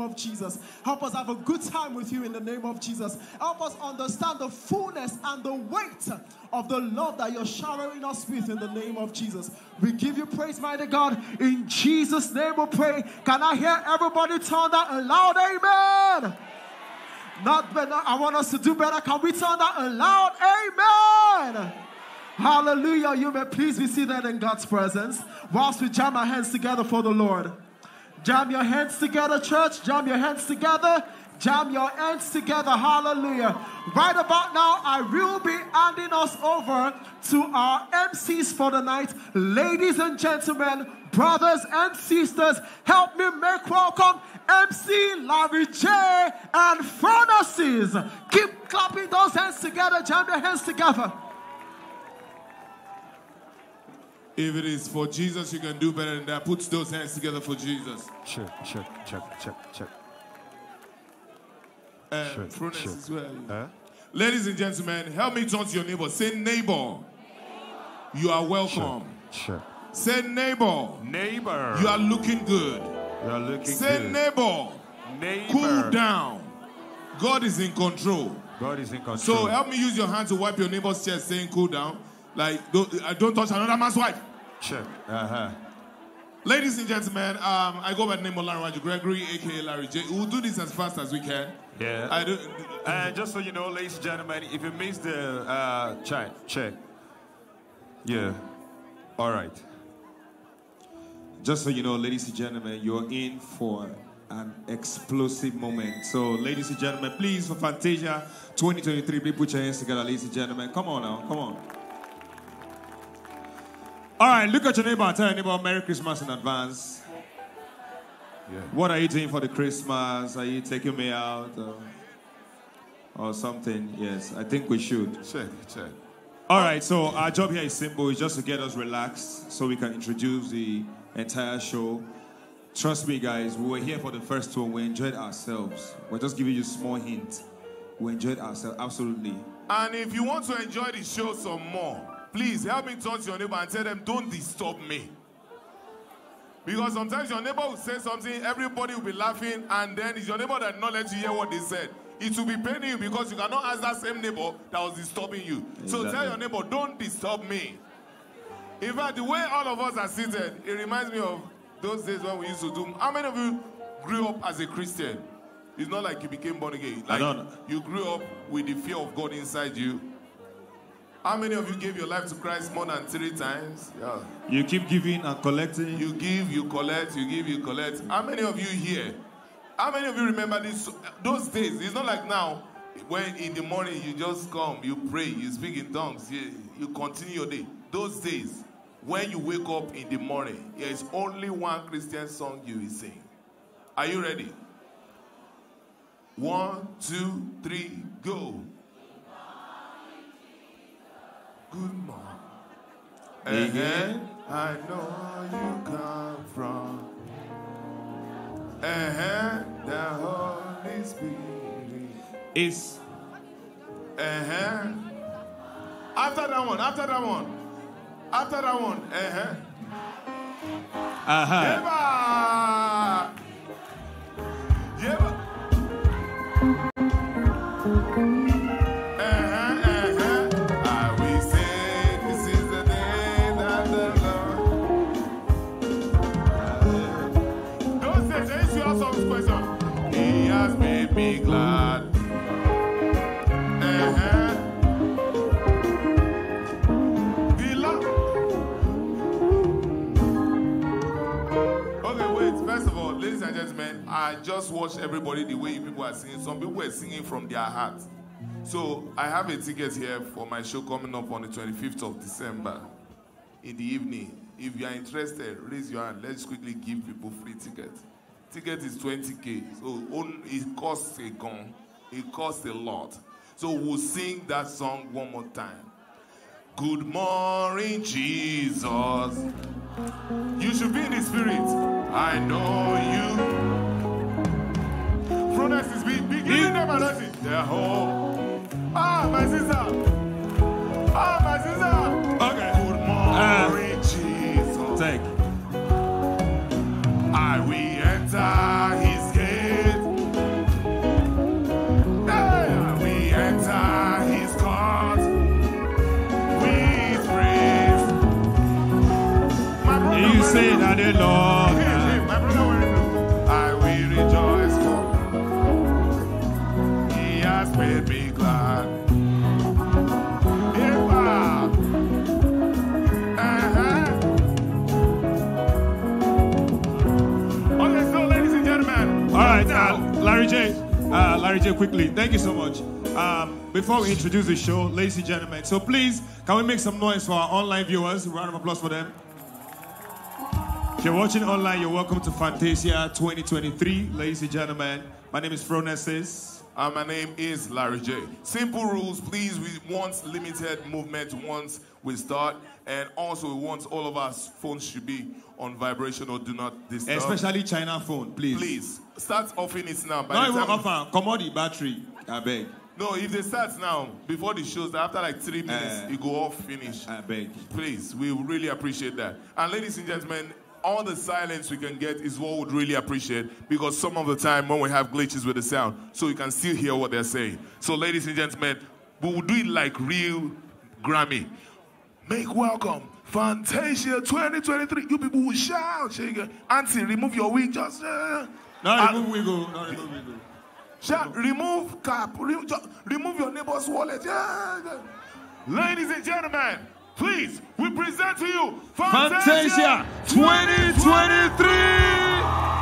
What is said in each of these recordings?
of Jesus. Help us have a good time with you in the name of Jesus. Help us understand the fullness and the weight of the love that you're showering us with in the name of Jesus. We give you praise, mighty God. In Jesus' name we pray. Can I hear everybody turn that a loud amen? Not better. I want us to do better. Can we turn that a loud amen? Hallelujah. You may please be seated in God's presence whilst we jam our hands together for the Lord. Jam your hands together, church. Jam your hands together. Jam your hands together. Hallelujah. Right about now, I will be handing us over to our MCs for the night. Ladies and gentlemen, brothers and sisters, help me make welcome MC Larry J and Francis. Keep clapping those hands together. Jam your hands together. If it is for Jesus, you can do better than that. Put those hands together for Jesus. Check. Prunus as well. Huh? Ladies and gentlemen, help me turn to your neighbor. Say neighbor. You are welcome. Check. Say neighbor. Neighbor. You are looking good. You are looking Say good. Neighbor. Neighbor. Cool down. God is in control. God is in control. So help me use your hand to wipe your neighbor's chest saying cool down. Like, don't touch another man's wife. Sure. Uh-huh. Ladies and gentlemen, I go by the name of Larry Gregory, a.k.a. Larry J. We'll do this as fast as we can. Yeah. Just so you know, ladies and gentlemen, if you miss the check. Yeah. All right. Just so you know, ladies and gentlemen, you're in for an explosive moment. So, ladies and gentlemen, please, for Fantasia 2023, please put your hands together, ladies and gentlemen. Come on now, come on. All right, look at your neighbor. Tell your neighbor Merry Christmas in advance. Yeah. What are you doing for the Christmas? Are you taking me out or something? Yes, I think we should. Check. All right, so our job here is simple. It's just to get us relaxed so we can introduce the entire show. Trust me, guys, we were here for the first tour. We enjoyed ourselves. We're just giving you a small hint. We enjoyed ourselves, absolutely. And if you want to enjoy the show some more, please help me touch your neighbor and tell them, don't disturb me. Because sometimes your neighbor will say something, everybody will be laughing, and then it's your neighbor that not let you hear what they said. It will be paining you because you cannot ask that same neighbor that was disturbing you. Exactly. So tell your neighbor, don't disturb me. In fact, the way all of us are seated, it reminds me of those days when we used to do. How many of you grew up as a Christian? It's not like you became born again. Like you grew up with the fear of God inside you. How many of you gave your life to Christ more than 3 times? Yeah. You keep giving and collecting. You give, you collect, you give, you collect. How many of you here? How many of you remember this? Those days? It's not like now, when in the morning you just come, you pray, you speak in tongues, you continue your day. Those days, when you wake up in the morning, there is only one Christian song you will sing. Are you ready? 1, 2, 3, go. Good morning. Again, I know you come from the Holy Spirit. Is After that one. Be glad. Okay, wait. First of all, ladies and gentlemen, I just watched everybody the way you people are singing. Some people are singing from their heart. So I have a ticket here for my show coming up on the 25th of December in the evening. If you are interested, raise your hand. Let's quickly give people free tickets. Ticket is 20K, so it costs a gun. It costs a lot. So we'll sing that song one more time. Good morning, Jesus. You should be in the spirit. I know you. Brothers is beginning them and let it. They're home. Ah, my sister. Ah, my sister. Okay. Good morning, Jesus. Take. I will enter his gate right, Larry J, quickly. Thank you so much. Before we introduce the show, ladies and gentlemen, so please, can we make some noise for our online viewers? A round of applause for them. If you're watching online, you're welcome to Fantasia 2023, ladies and gentlemen. My name is Francis. And my name is Larry J. Simple rules, please. We want limited movement once we start. And also, we want all of our phones should be on vibration or do not disturb. Especially China phone, please. Please, start offering it now. No, it won't offer. Commodity battery, I beg. No, if they start now, before the shows, after like 3 minutes, it go off, finish. I beg. Please, we really appreciate that. And ladies and gentlemen, all the silence we can get is what we'd really appreciate, because some of the time when we have glitches with the sound, so you can still hear what they're saying. So ladies and gentlemen, we will do it like real Grammy. Make welcome Fantasia 2023. You people will shout. Auntie, remove your wig. Just remove wig. Shout, remove cap. Remove your neighbor's wallet. Yeah. Ladies and gentlemen, please, we present to you Fantasia 2023!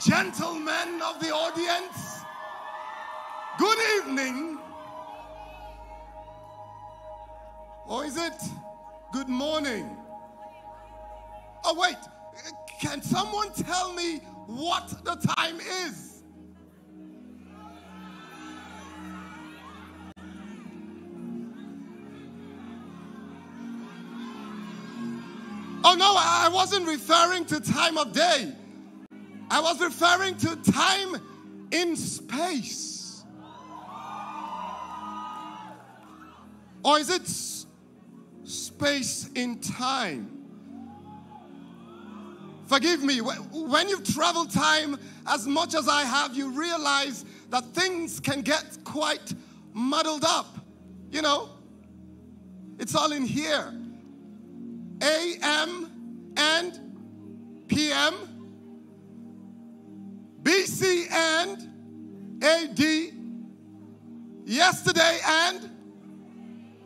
Gentlemen of the audience, good evening. Or is it good morning? Oh, wait. Can someone tell me what the time is? Oh, no, I wasn't referring to time of day. I was referring to time in space. Or is it space in time? Forgive me, when you've traveled time as much as I have, you realize that things can get quite muddled up. You know, it's all in here. AM and PM, BC and AD, yesterday and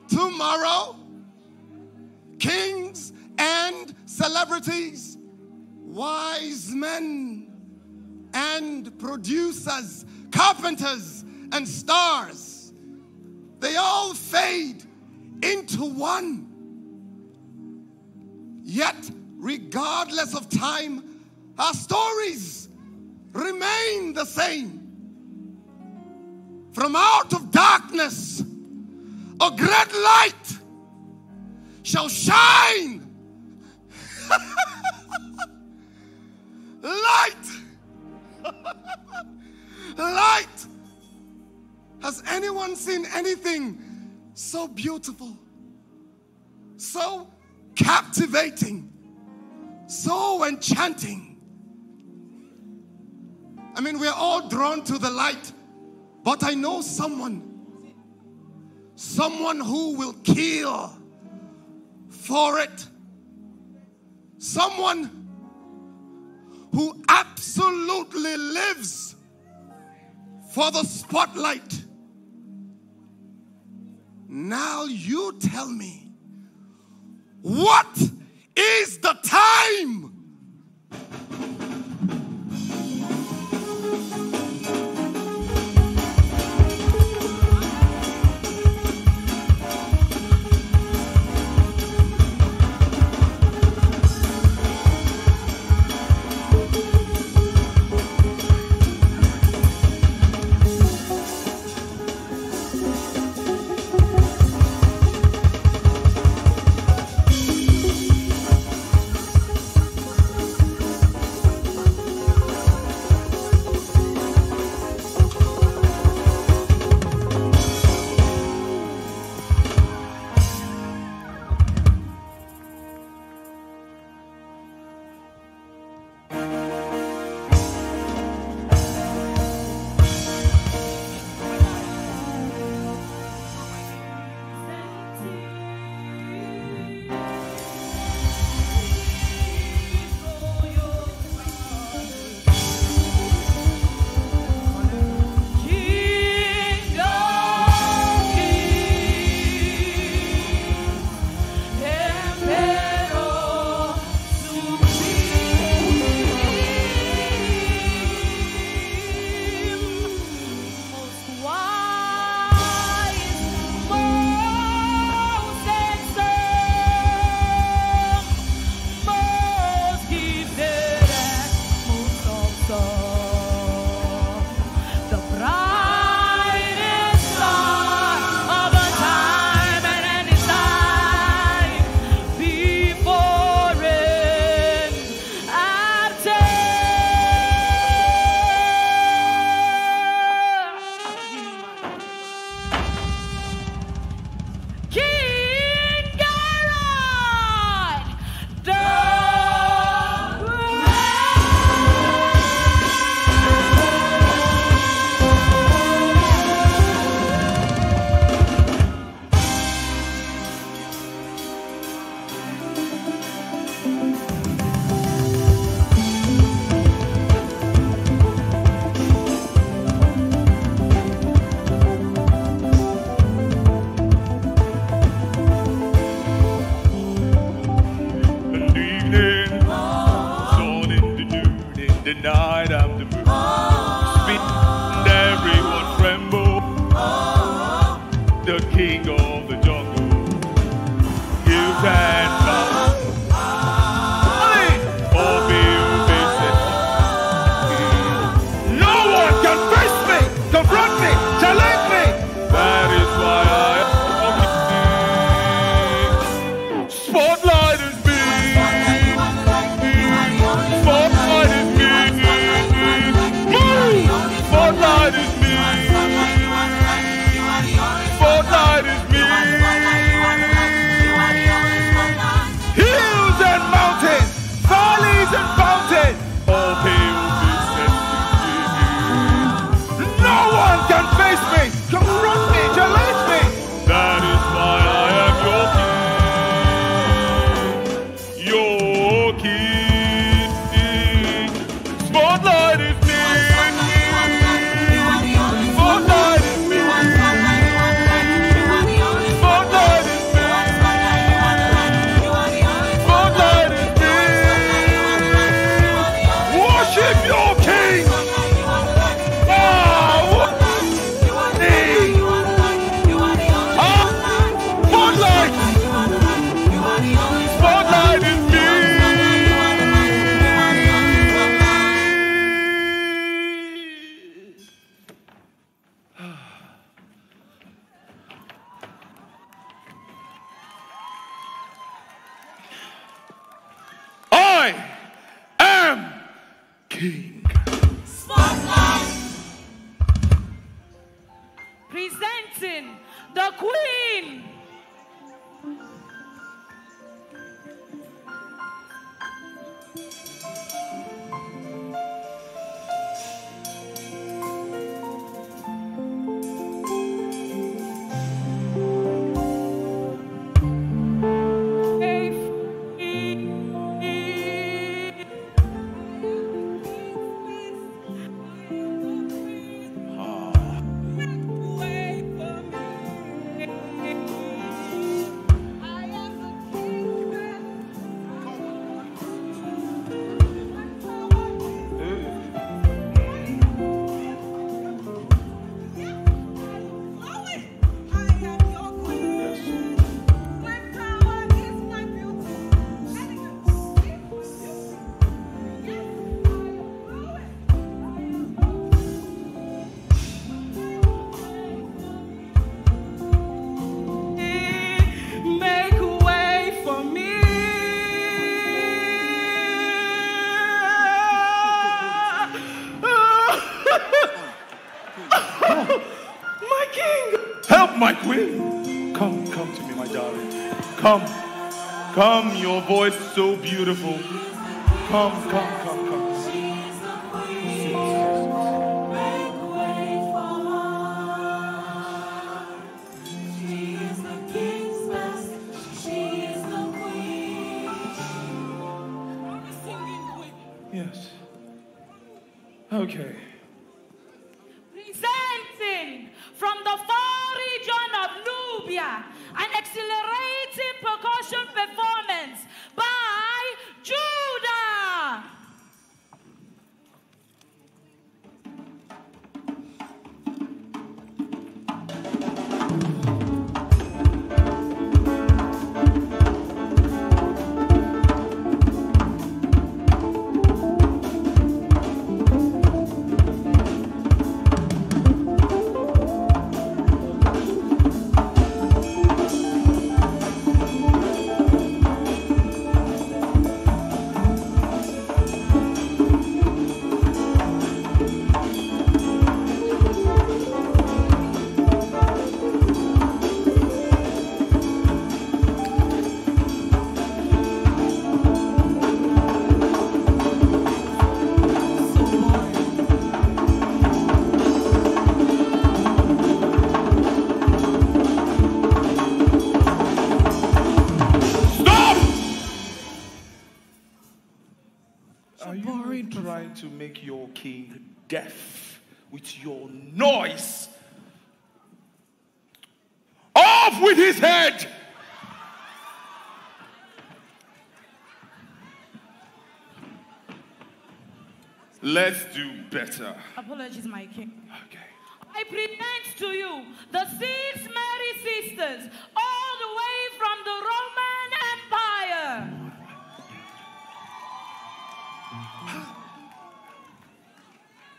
tomorrow, kings and celebrities, wise men and producers, carpenters and stars. They all fade into one. Yet, regardless of time, our stories remain the same. From out of darkness, a great light shall shine. Light! Light! Has anyone seen anything so beautiful, so captivating, so enchanting? I mean, we're all drawn to the light, but I know someone who will kill for it. Someone who absolutely lives for the spotlight. Now you tell me, what is the time? Night after king. Spotlight is me. Spotlight is me. Spotlight is me. Spotlight is me. Worship your king. Come, your voice is so beautiful. Come, come. To make your king deaf with your noise. Off with his head! Let's do better. Apologies, my king. Okay. I present to you the 6 Mary sisters, all the way from the Roman Empire.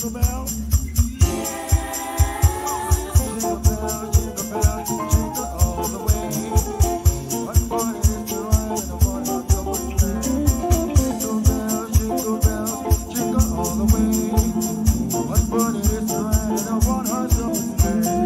jingle bell. Jingle bell, jingle bell, jingle all the way. One boy is joy and one of double play. Jingle bell, jingle all the way. One boy is joy and one of double play.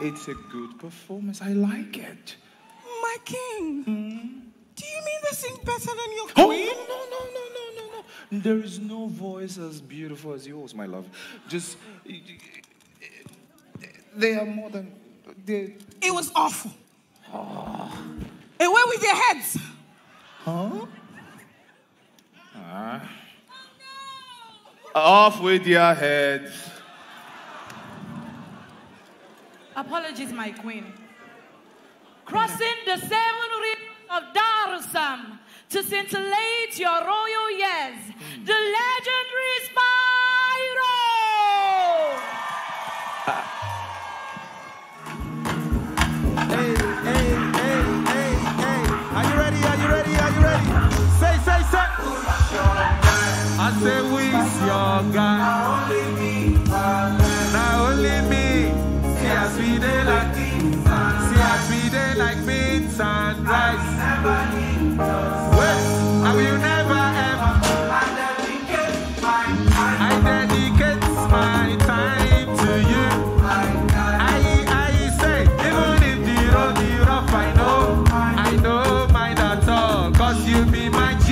It's a good performance. I like it. My king, do you mean they sing better than your queen? Oh, no, no, no, no, no, no. There is no voice as beautiful as yours, my love. Just, they are more than... They... It was awful. Oh. They went with their heads. Huh? Ah. Oh, no. Off with your heads. Apologies, my queen. Crossing the seven rivers of Darusam to scintillate your royal years, the legendary Spyro! Hey, hey, hey, hey, hey. Are you ready? Are you ready? Are you ready? Say, say, say. I say, who's your guy? Now only me. Now only me. See us we dey like beans and rice. Wait, I will never ever. I dedicate my time to you. I say, even if the road I know mind at all. Cause you be my G.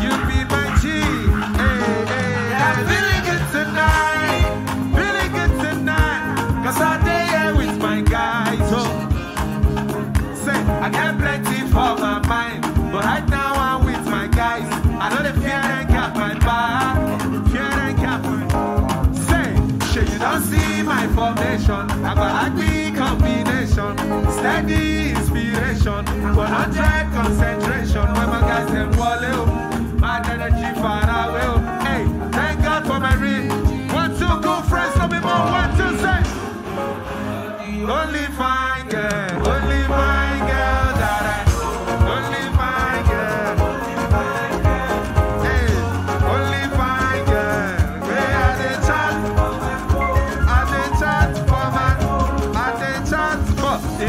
You be my G. Hey, hey, I'm feeling good tonight. I get plenty for my mind, but right now I'm with my guys. I know the fear and cap my bar, fear and cap my. Say, shit, you don't see my formation. I got a combination, steady inspiration, 100 concentration. When my guys them wall, my energy far away. Hey, thank God for my ring. 1, 2, go friends, no be more. 1, 2, say. Only fine girl, only fine.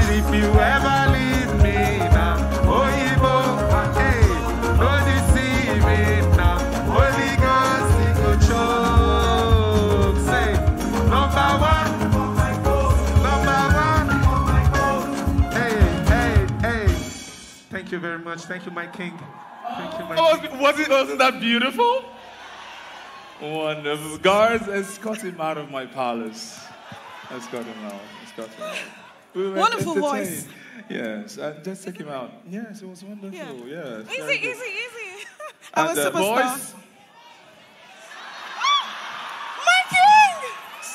If you ever leave me now, oh, Ibo, hey, no deceit. much. Thank you, my king. Thank you, my king. Wasn't that beautiful? Wonderful. Guards, escort him out of my palace. Escort him out. Escort him out. We wonderful voice. Yes, just take him out. Yes, it was wonderful. Yeah. Yes, easy, easy, easy. I was the superstar. Voice. My king!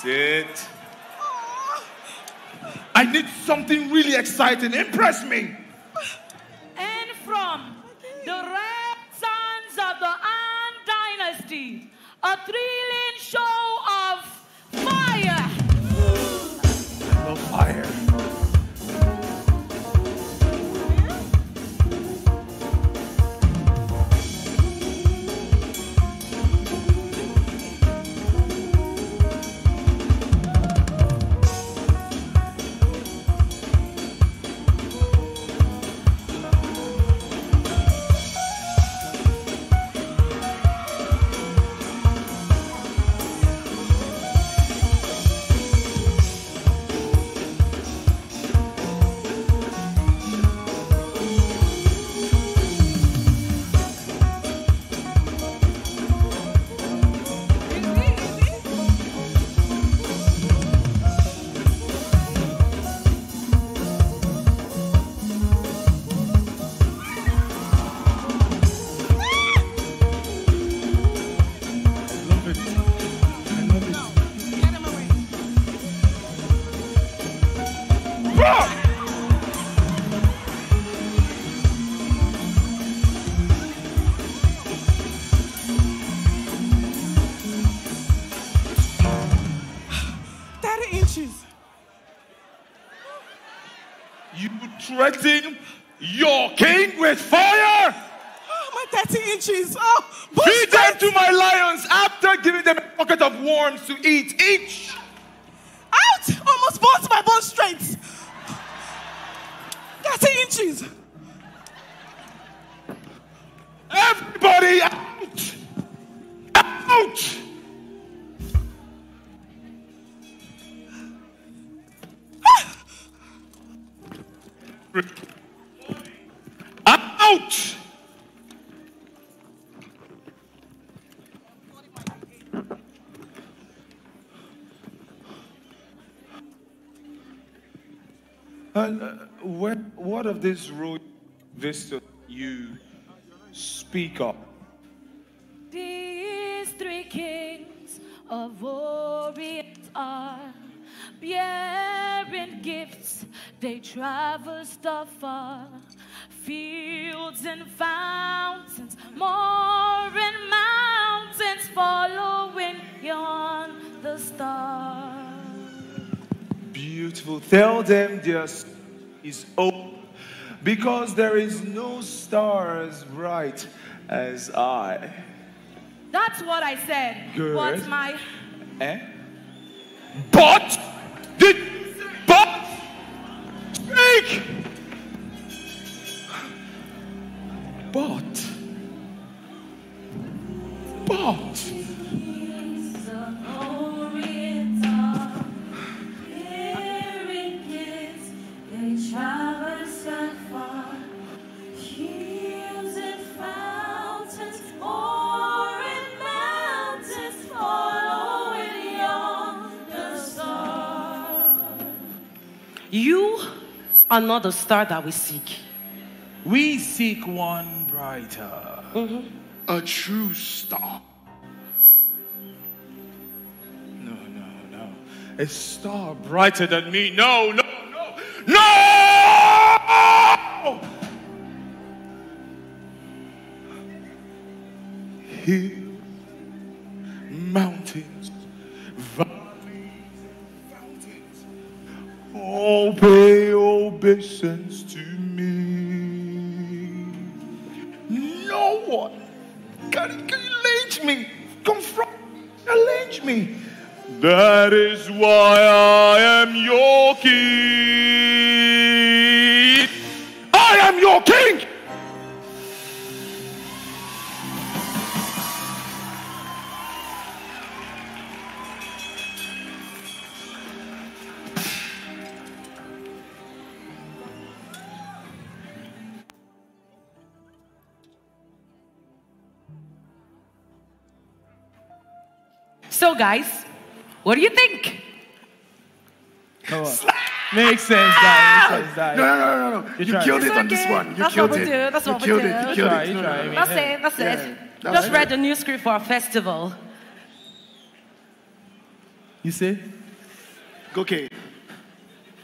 Sit. Aww. I need something really exciting. Impress me. And from the Red Sons of the An Dynasty, a thrilling show of fire. I love fire. Threaten your king with fire. Oh, my 30 inches. Oh, feed them to my lions after giving them a bucket of worms to eat each. Out! Almost burst my bone straight. 30 inches. Everybody out! Out! Out! And what of this road vista you speak of? These three kings of Orient are bearing gifts, they traversed afar. Fields and fountains, more and mountains, following yon the star. Beautiful. Tell them their star is open, because there is no star as bright as I. That's what I said. Good. What's my... Eh? But... Speak! But... You are not the star that we seek. We seek one brighter. Mm-hmm. A true star. No, no, no. A star brighter than me. No, no, no, no! Hills, mountains, obey obeisance to me. No one can challenge me, confront me, challenge me. That is why I am your king. I am your king. So, guys, what do you think? Come on. Makes sense, guys. Makes sense, no. You killed it on this one. You killed it. That's what we do. You killed it. That's it. That's it. Just read the new script for a festival. You say? Okay.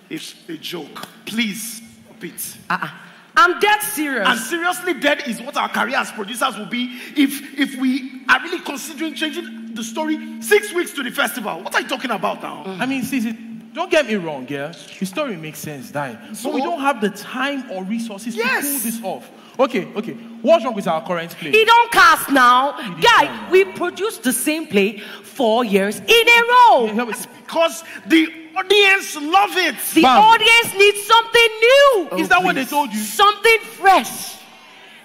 It's a joke. Please, repeat. I'm dead serious. And seriously dead is what our career as producers will be if we are really considering changing the story 6 weeks to the festival. What are you talking about now? I mean, see, don't get me wrong, yeah? The story makes sense, Dai. So, but we don't have the time or resources to pull this off. Okay. What's wrong with our current play? He don't cast now. Guy, we produced the same play 4 years in a row. That's because the audience love it. The audience needs something new. Oh, is that what they told you? Something fresh.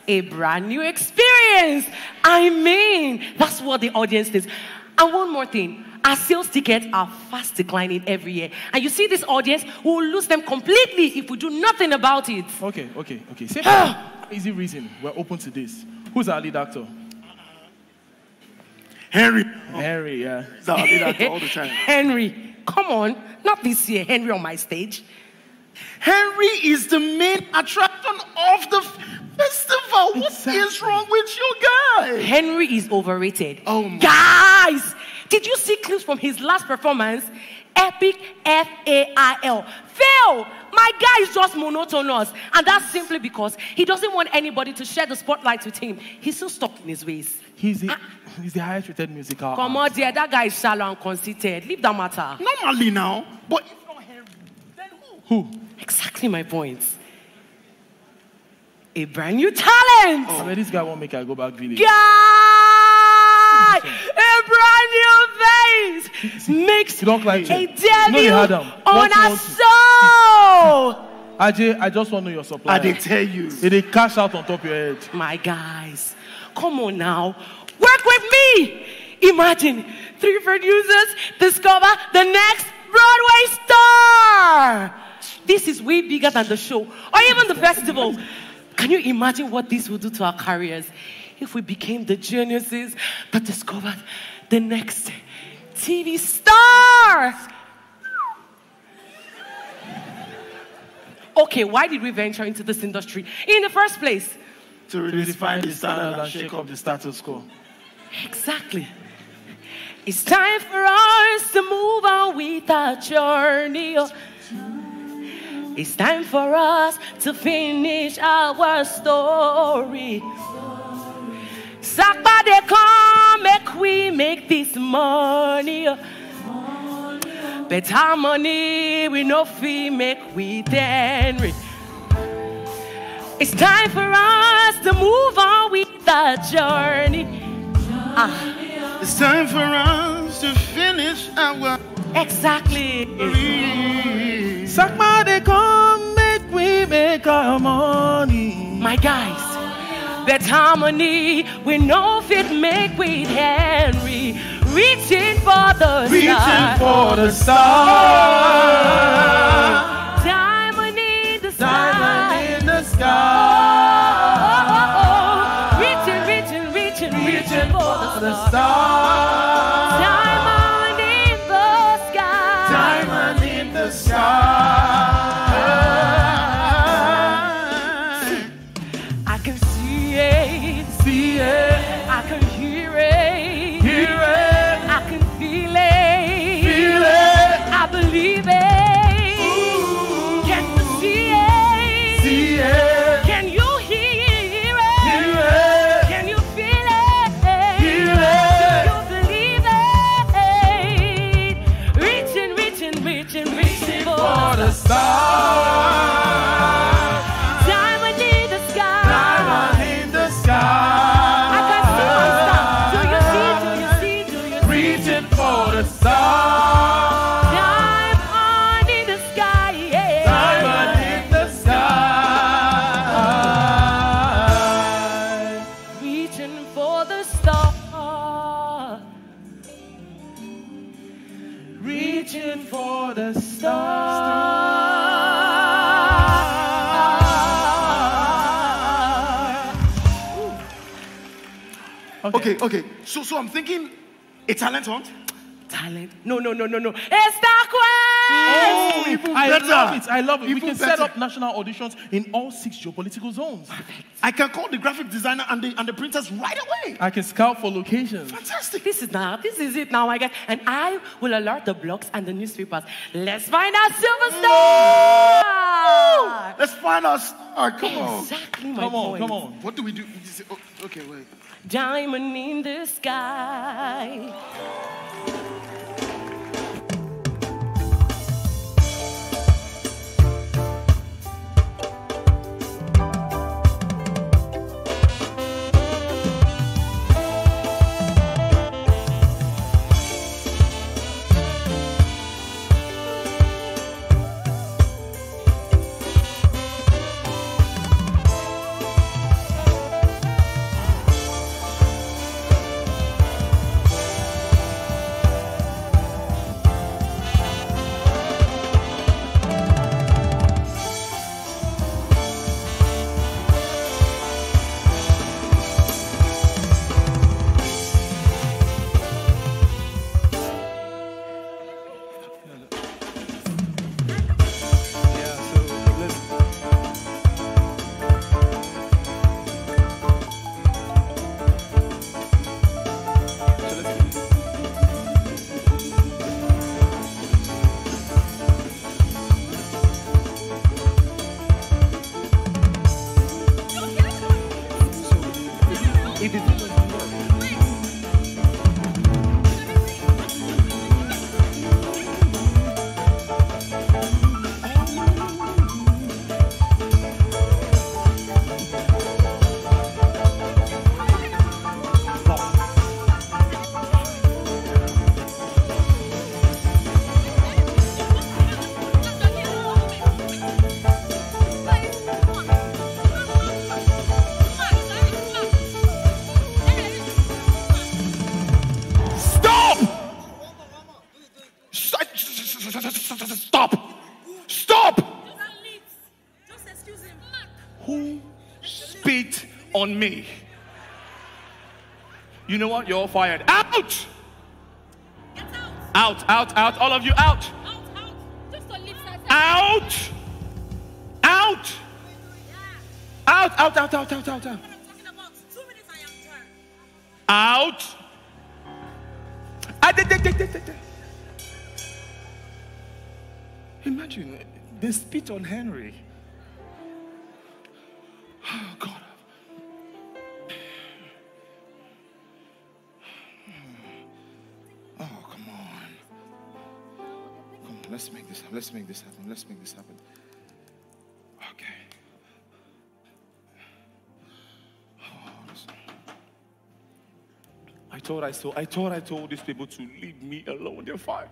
A brand new experience. I mean, that's what the audience needs. And one more thing. Our sales tickets are fast declining every year. And you see this audience, we will lose them completely if we do nothing about it. Okay. Same easy reason. We're open to this. Who's our lead actor? Henry. Henry, yeah. He's our lead actor all the time. Henry. Come on, not this year, Henry on my stage. Henry is the main attraction of the festival. What is wrong with you guys? Henry is overrated. Oh my. Guys, did you see clips from his last performance? Epic F-A-I-L. Fail! My guy is just monotonous. And that's simply because he doesn't want anybody to share the spotlight with him. He's so stuck in his ways. He's the highest rated musical. Come on, dear. That guy is shallow and conceited. Leave that matter. Normally now, but if not Henry, then who? Who? Exactly my point. A brand new talent. Oh, this guy won't make I go back village. Guy! A brand new face makes a debut on a soul. Ajay, I just want to know your supplier. I did tell you. It did cash out on top of your head. My guys, come on now. Work with me. Imagine 3 producers discover the next Broadway star. This is way bigger than the show or even the festival. Can you imagine what this will do to our careers if we became the geniuses that discovered the next TV star? Okay, why did we venture into this industry in the first place? To redefine the standard and shake up the status quo. Exactly. It's time for us to move on with our journey. It's time for us to finish our story. Somebody come, make we make this money. Bet harmony, we no fee, make we Henry. It's time for us to move on with the journey. It's time for us to finish our. Exactly. Somebody come, make we make our money. My guys. That harmony, we know fit make with Henry. Reaching for the star. Diamond in the sky. Diamond in the sky. Reaching for the star. Diamond in the sky. Diamond in the sky. I can hear it. I can feel it. I believe it. Ooh. Can you see it? Can you hear it? Can you feel it? Do you believe it? Reaching for the stars. Okay. So I'm thinking a talent hunt? Talent. No. It's that quest! Oh, I love it. We can set up national auditions in all 6 geopolitical zones. Perfect. I can call the graphic designer and the printers right away. I can scout for locations. Fantastic. This is it now, I guess. And I will alert the blogs and the newspapers. Let's find our silver star! Oh, let's find our star. Come on. What do we do? Okay, wait. Diamond in the sky. On me. You know what? You're all fired. Out! Get out! Out! All of you out! Out! Just on lips like that. Out! Yeah. Out! What I'm talking about. 2 minutes I am done. Out! Imagine they spit on Henry. Oh God. Let's make this happen. Let's make this happen. Okay. I thought I told these people to leave me alone. They're fine.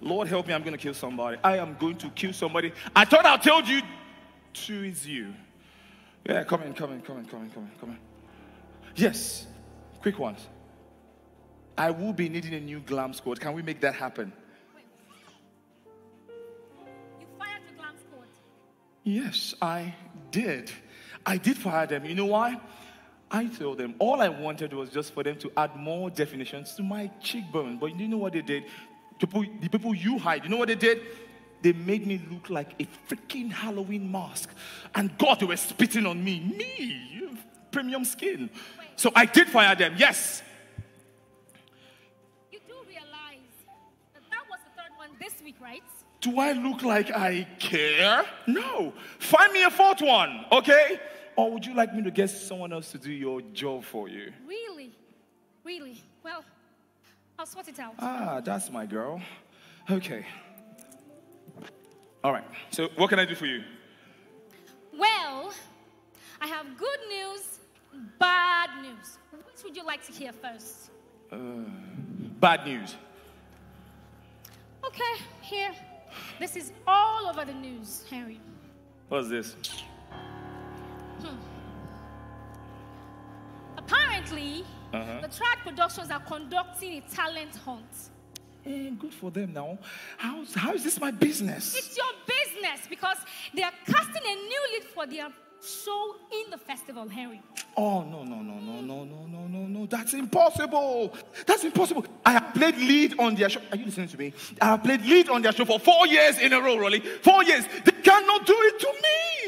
Lord help me, I'm going to kill somebody. I am going to kill somebody. I thought I told you to is you. Yeah, come in. Yes. Quick ones. I will be needing a new glam squad. Can we make that happen? Yes, I did. I did fire them. You know why? I told them all I wanted was just for them to add more definitions to my cheekbone. But you know what they did? The people you hide, you know what they did? They made me look like a freaking Halloween mask. And God, they were spitting on me. Me, you have premium skin. Wait. So I did fire them, yes. You do realize that was the 3rd one this week, right? Do I look like I care? No. Find me a 4th one, okay? Or would you like me to get someone else to do your job for you? Really? Well, I'll sort it out. Ah, that's my girl. Okay. All right. So what can I do for you? Well, I have good news, bad news. Which would you like to hear first? Bad news. Okay, here. This is all over the news, Henry. What's this? Apparently, the Tribe Productions are conducting a talent hunt. Good for them now. How is this my business? It's your business because they are casting a new lead for their show in the festival, Henry. Oh, no. That's impossible. That's impossible. I have played lead on their show. Are you listening to me? I have played lead on their show for 4 years in a row, Rolly. 4 years. They cannot do it to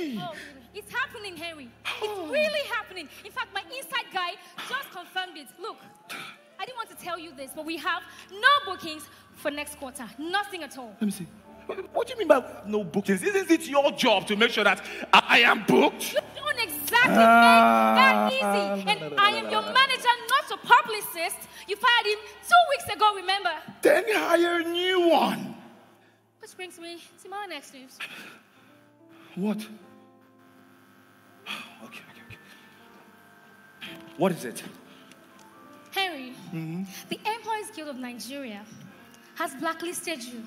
me. Oh, it's happening, Henry. It's really happening. In fact, my inside guy just confirmed it. Look, I didn't want to tell you this, but we have no bookings for next quarter. Nothing at all. Let me see. What do you mean by no bookings? Isn't it your job to make sure that I am booked? You don't exactly make that easy. And I am your manager, not your publicist. You fired him 2 weeks ago, remember? Then hire a new one. Which brings me to my next news. What? Okay. What is it? Henry, the Employees Guild of Nigeria has blacklisted you.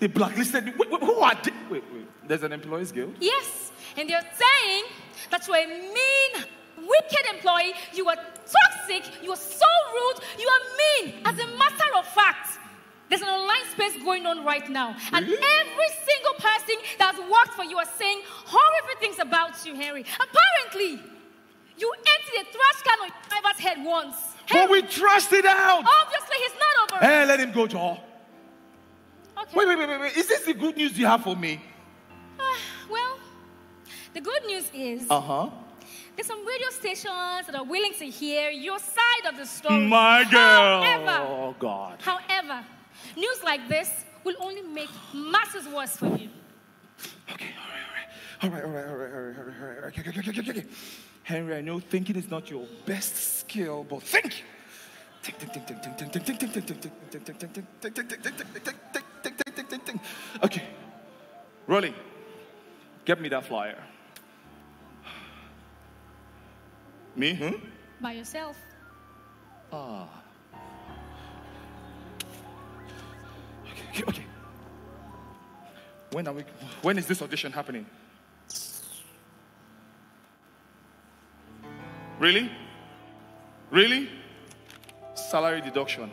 They blacklisted me. Wait, who are they? Wait. There's an employees guild? Yes. And they're saying that you're a mean, wicked employee. You are toxic. You are so rude. You are mean. As a matter of fact, there's an online space going on right now. Really? And every single person that's worked for you are saying horrible things about you, Henry. Apparently, you emptied a trash can on your driver's head once. Henry, but we trashed it out. Obviously, he's not over. Hey, let him go, Joel. Okay. Wait. Is this the good news you have for me? Well, the good news is there's some radio stations that are willing to hear your side of the story. My girl. However, news like this will only make masses worse for you. Okay, all right. Henry, I know thinking is not your best skill, but think. Okay, Rolly, get me that flyer. Me? By yourself. Okay. When is this audition happening? Really? Salary deduction.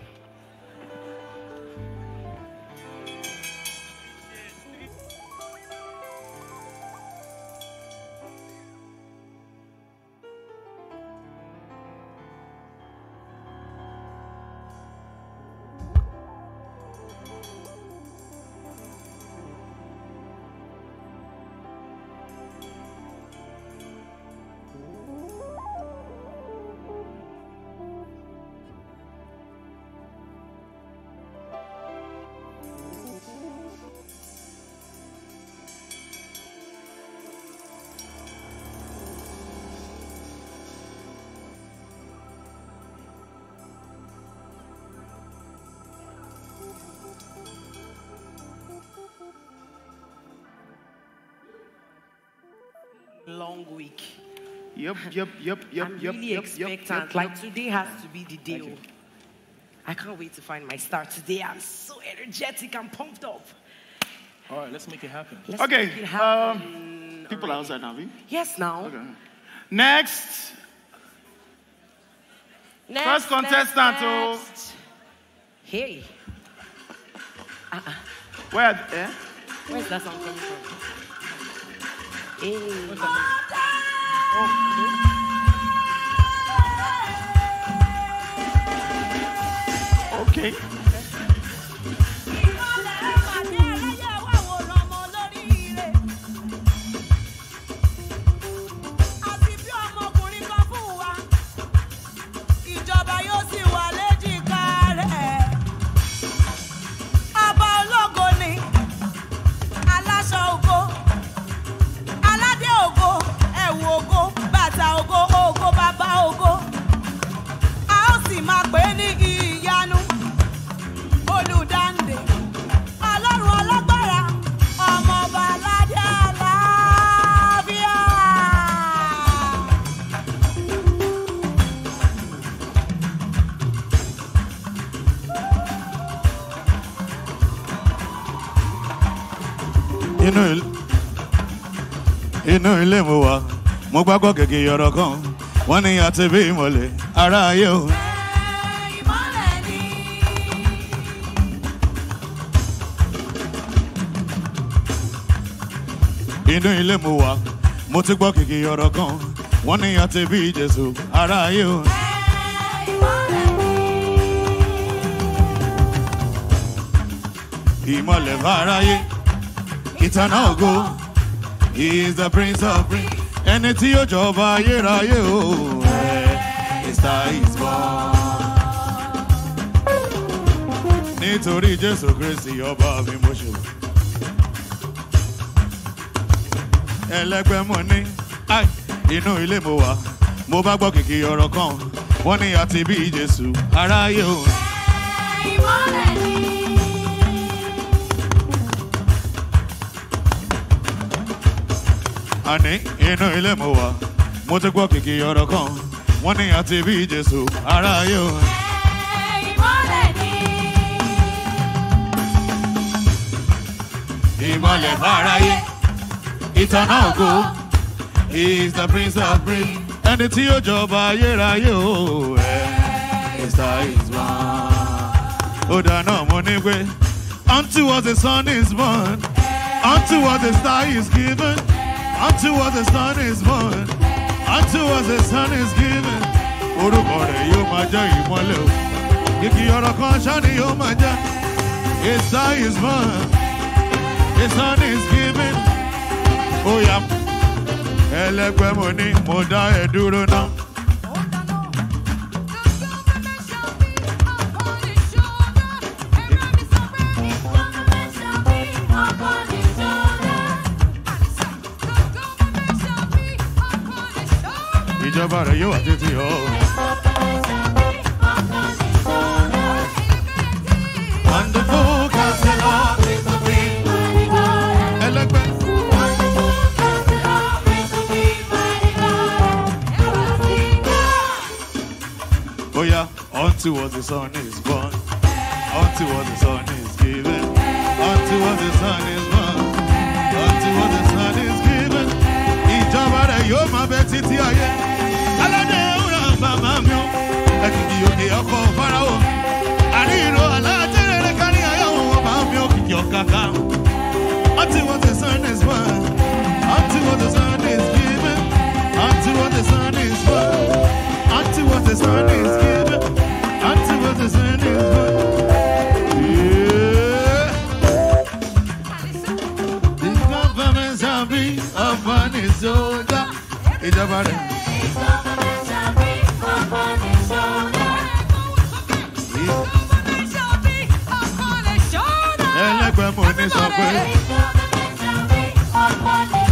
Long week. Yep. I'm really expectant. Like today has to be the day. Okay. I can't wait to find my start today. I'm so energetic. I'm pumped up. All right, let's make it happen. Let's make it happen. People are outside now. Yes, now. Okay. Next. First contestant. Next. Hey. Where's that song coming from? Hey. Okay. Inu ile mo wa mo gbagbo gege yoro kan won ni ati bi mole ara aye o imole ni Inu ile mo wa mo ti gbagbo gege yoro kan One day I to be just who are you? It's an go. He is the Prince of Prince. And it's your job, I hear you. It's the born. Need to reach Jesus Christ, your Bob emotion. Elegbe money, I inu ile mo wa, mo ba gbo kiki oro kan, won ni ati bi Jesu, araye o. Ani inu ile mo wa, mo ti gbo kiki oro kan, won ni ati bi Jesu, araye o. Imole baraye. It's an go. He's the Prince of Prince. And it's your job, I hear you. It's his one. Oh, that no money way. Unto us the sun is born. Unto us the star is given. Unto us the sun is born. Unto us the sun is given. Oh, the body, you my joy, you my love. If you're a conscience, you my joy. It's his one. The sun is given. Oh yeah, elegbe money, mo da eduro na. Ijaba re yo atiti o. Wonderful counselor. Unto us the sun is born. Unto us the sun is given. Unto us the sun is born. Unto us the sun is given. Ijabara yo ma beti ti aye. Alade ura mama mi o. Akiki oke oko farao. Ariro alatere kani ayo o mama mi o kiki okaka. Unto us the sun is born. Unto us the sun is given. Unto us the sun is born. Unto us the sun is given. Until the sun is born. Yeah. The government shall be upon his shoulder. It's about it. The government shall be upon his shoulder. The government shall be upon his shoulder. The government shall be upon his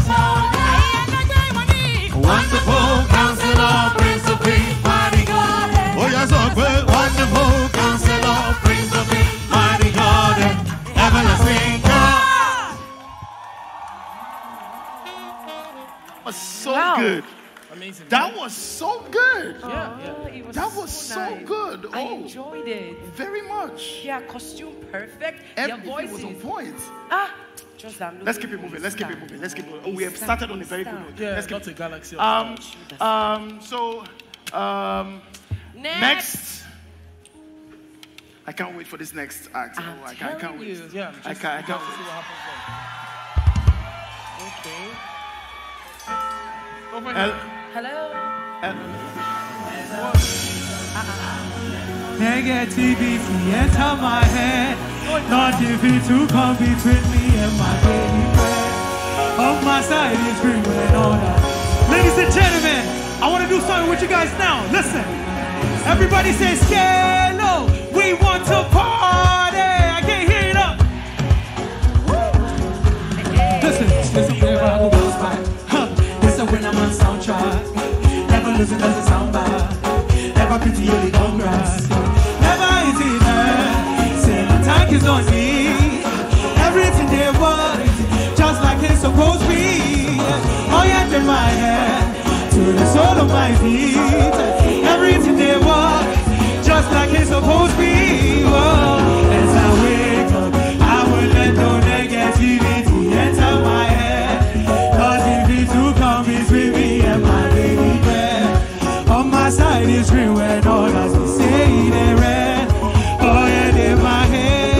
shoulder. Wonderful counselor, Prince of Peace, mighty God. Oh, yes, oh, wonderful counselor, Prince of Peace, mighty God, everlasting God. Was so wow. Good. Amazing. That was so good. Yeah. Was that was so nice. Good. Oh, I enjoyed it very much. Yeah, costume perfect. Everything was on point. Ah. Just let's keep it moving. Let's keep it moving. Oh, we have started on a very good note. Yeah, let's keep it. Galaxy. Next. I can't wait for this next act. I can't wait. Yeah, I can't wait. See what happens. Okay. Over here. Hello. Negativity enter my head. Not if it to come between me and my baby friend. On my side is free and order. Ladies and gentlemen, I want to do something with you guys now. Listen. Everybody say, Scalo, we want to party. I can't hear it up. Listen, wherever I go, goes by. It's a winner, man, sound chart. Never listen, doesn't sound bad. Never pity, only congrats. Never eat it, man. Say, my tank is on me. Everything they want, just like it's supposed to be. Oh, yeah, in my head, to the soul of my feet. Everything they walk, just like it's supposed to be. Whoa. As I wake up, I will let no negativity enter my head. Cause if it too come between me and my baby bed. On my side is green when all that's we say they're red. Oh yeah, in my head.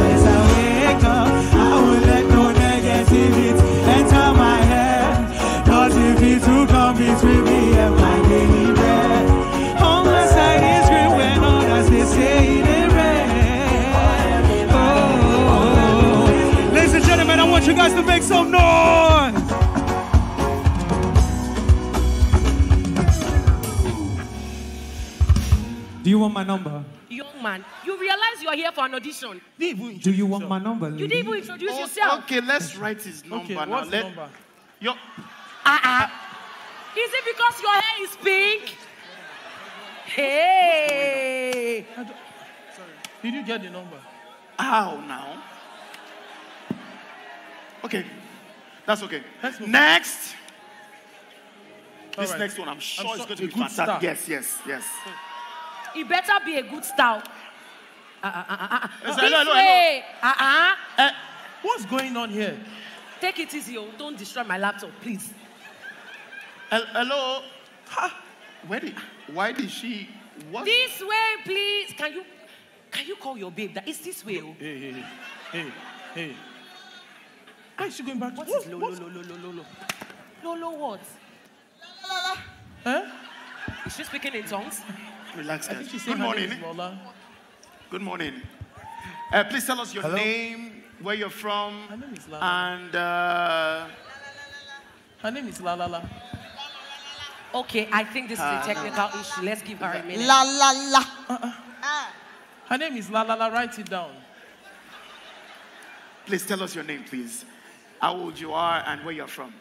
As I wake up, I will let no negativity enter my head. Cause if it too come between Make some noise! Do you want my number? Young man, you realize you are here for an audition. Do you want my number? Lady? You didn't even introduce yourself. Okay, let's write his number now. What's the number? Is it because your hair is pink? Hey! Sorry. Did you get the number? How now? Okay. That's okay. Next! This next one, I'm sure it's going to be fantastic. Yes, yes, yes. It better be a good style. What's going on here? Take it easy, oh. Don't destroy my laptop, please. Hello? Ha! Why did she... What? This way, please. Can you call your babe that? It's this way, oh. Hey. Why is she going back to... What is Lolo? Lolo what? La. Huh? Is she speaking in tongues? Relax, guys. Good morning. Good morning. Please tell us your name, where you're from, and... Her name is La. Okay, I think this is a technical issue. Let's give her a minute. La. Her name is La. Write it down. Please tell us your name, please. How old you are and where you're from.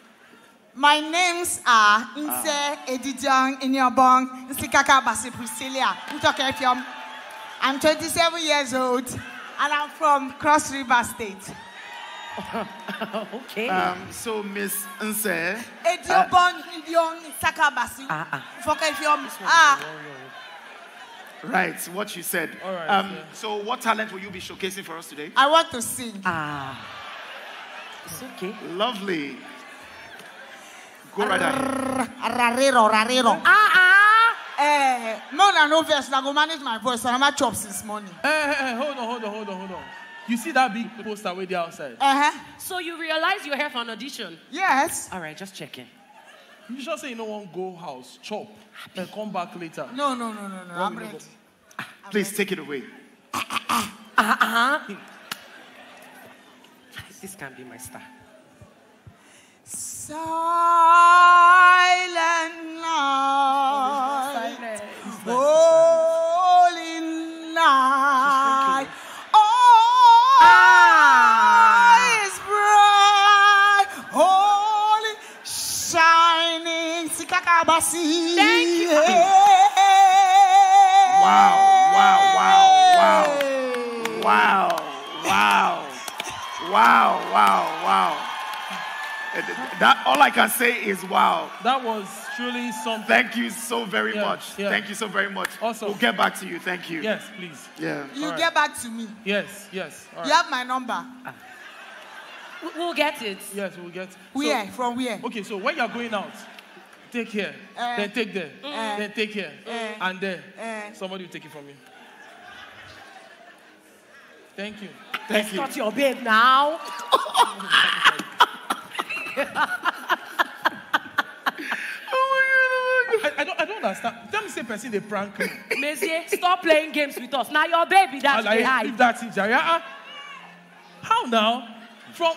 My names are Nse Edidang Inyobong Nsikaka Basi Priscilla. I'm 27 years old and I'm from Cross River State. Okay. So Miss Nse Edidang Inyobong Nsikaka Basi Right, what you said. All right, so what talent will you be showcasing for us today? I want to sing. It's okay. Lovely. Go right ahead. More than obvious, I go manage my voice, and I'm at chops this morning. Hey, hold on. You see that big poster way there outside? So you realize you're here for an audition? Yes. All right, just checking. You should say you don't want to go house, chop, and come back later. No. I'm ready. Please take it away. This can be my star. Silent night, holy night, all is bright, holy, shining, Sikakabasi. Thank you. Wow. That, all I can say is wow. That was truly something. Thank you so very much. Yeah. Thank you so very much. Awesome. We'll get back to you. Thank you. Yes, please. Yeah. You get back to me. Yes. All right. You have my number. We'll get it. Yes, we'll get it. Where? So, from where? Okay, so when you're going out, take here, then take there, then take here, and there. Somebody will take it from you. Thank you. Thank you. It's not your babe now. Oh my God. I don't understand. Tell me, say person they prank me. Monsieur, stop playing games with us. Now your baby that's alive. That's it. How now? From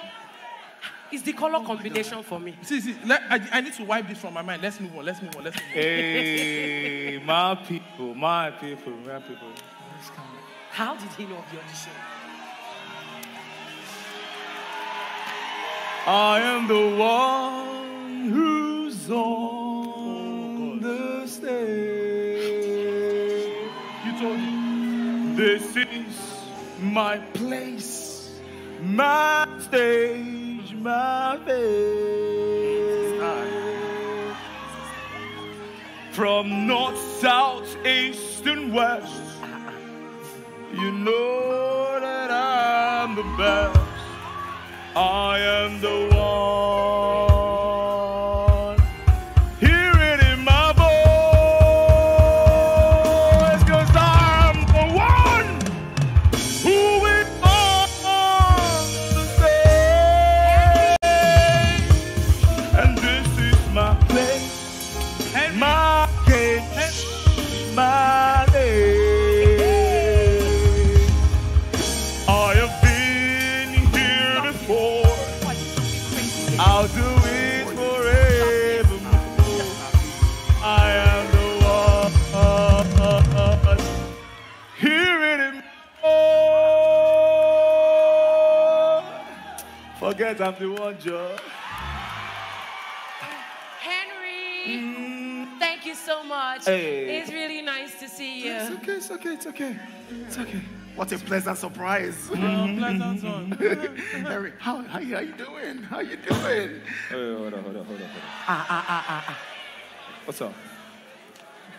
it's the color combination for me. See. I need to wipe this from my mind. Let's move on. Hey, my people. How did he know of the audition? I am the one who's on the stage. You told me. This is my place, my stage, my face. From north, south, east, and west, you know that I'm the best. I am the one. Hear it in my voice, 'cause I'm the one who is on the stage. And this is my place, Henry. My cage, my name. I have been here before. forget I'm the one, Joe. Henry, thank you so much. Hey. It's really nice to see you. It's okay, it's okay, it's okay. It's okay. What a pleasant surprise. Pleasant one. Henry, how you doing? How you doing? Oh, hold on. What's up?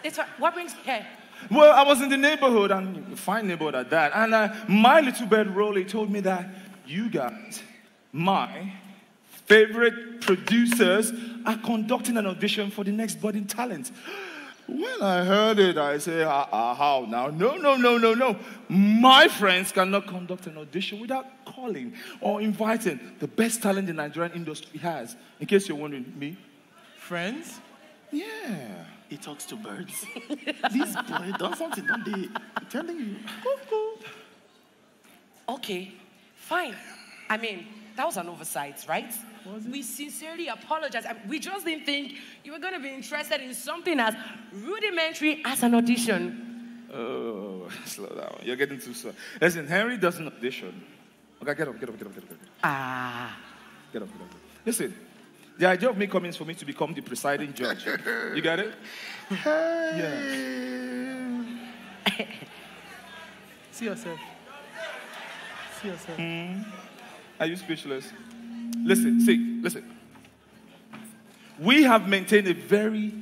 It's what brings you here? Well, I was in the neighborhood, and fine neighborhood at that, and my little bird Rolly told me that you guys, my favorite producers, are conducting an audition for the next budding talent. When I heard it, I said, how now? No. My friends cannot conduct an audition without calling or inviting the best talent the Nigerian industry has. In case you're wondering, me? Friends? Yeah. He talks to birds. This boy does something, don't they? I'm telling you. Okay, fine. I mean, that was an oversight, right? We sincerely apologize. We just didn't think you were going to be interested in something as rudimentary as an audition. Oh, slow down. You're getting too slow. Listen, Henry doesn't audition. Okay, get up. Ah. Get up. Listen. The idea of me coming is for me to become the presiding judge. You got it? Hey. Yeah. See yourself. Are you speechless? Listen. We have maintained a very,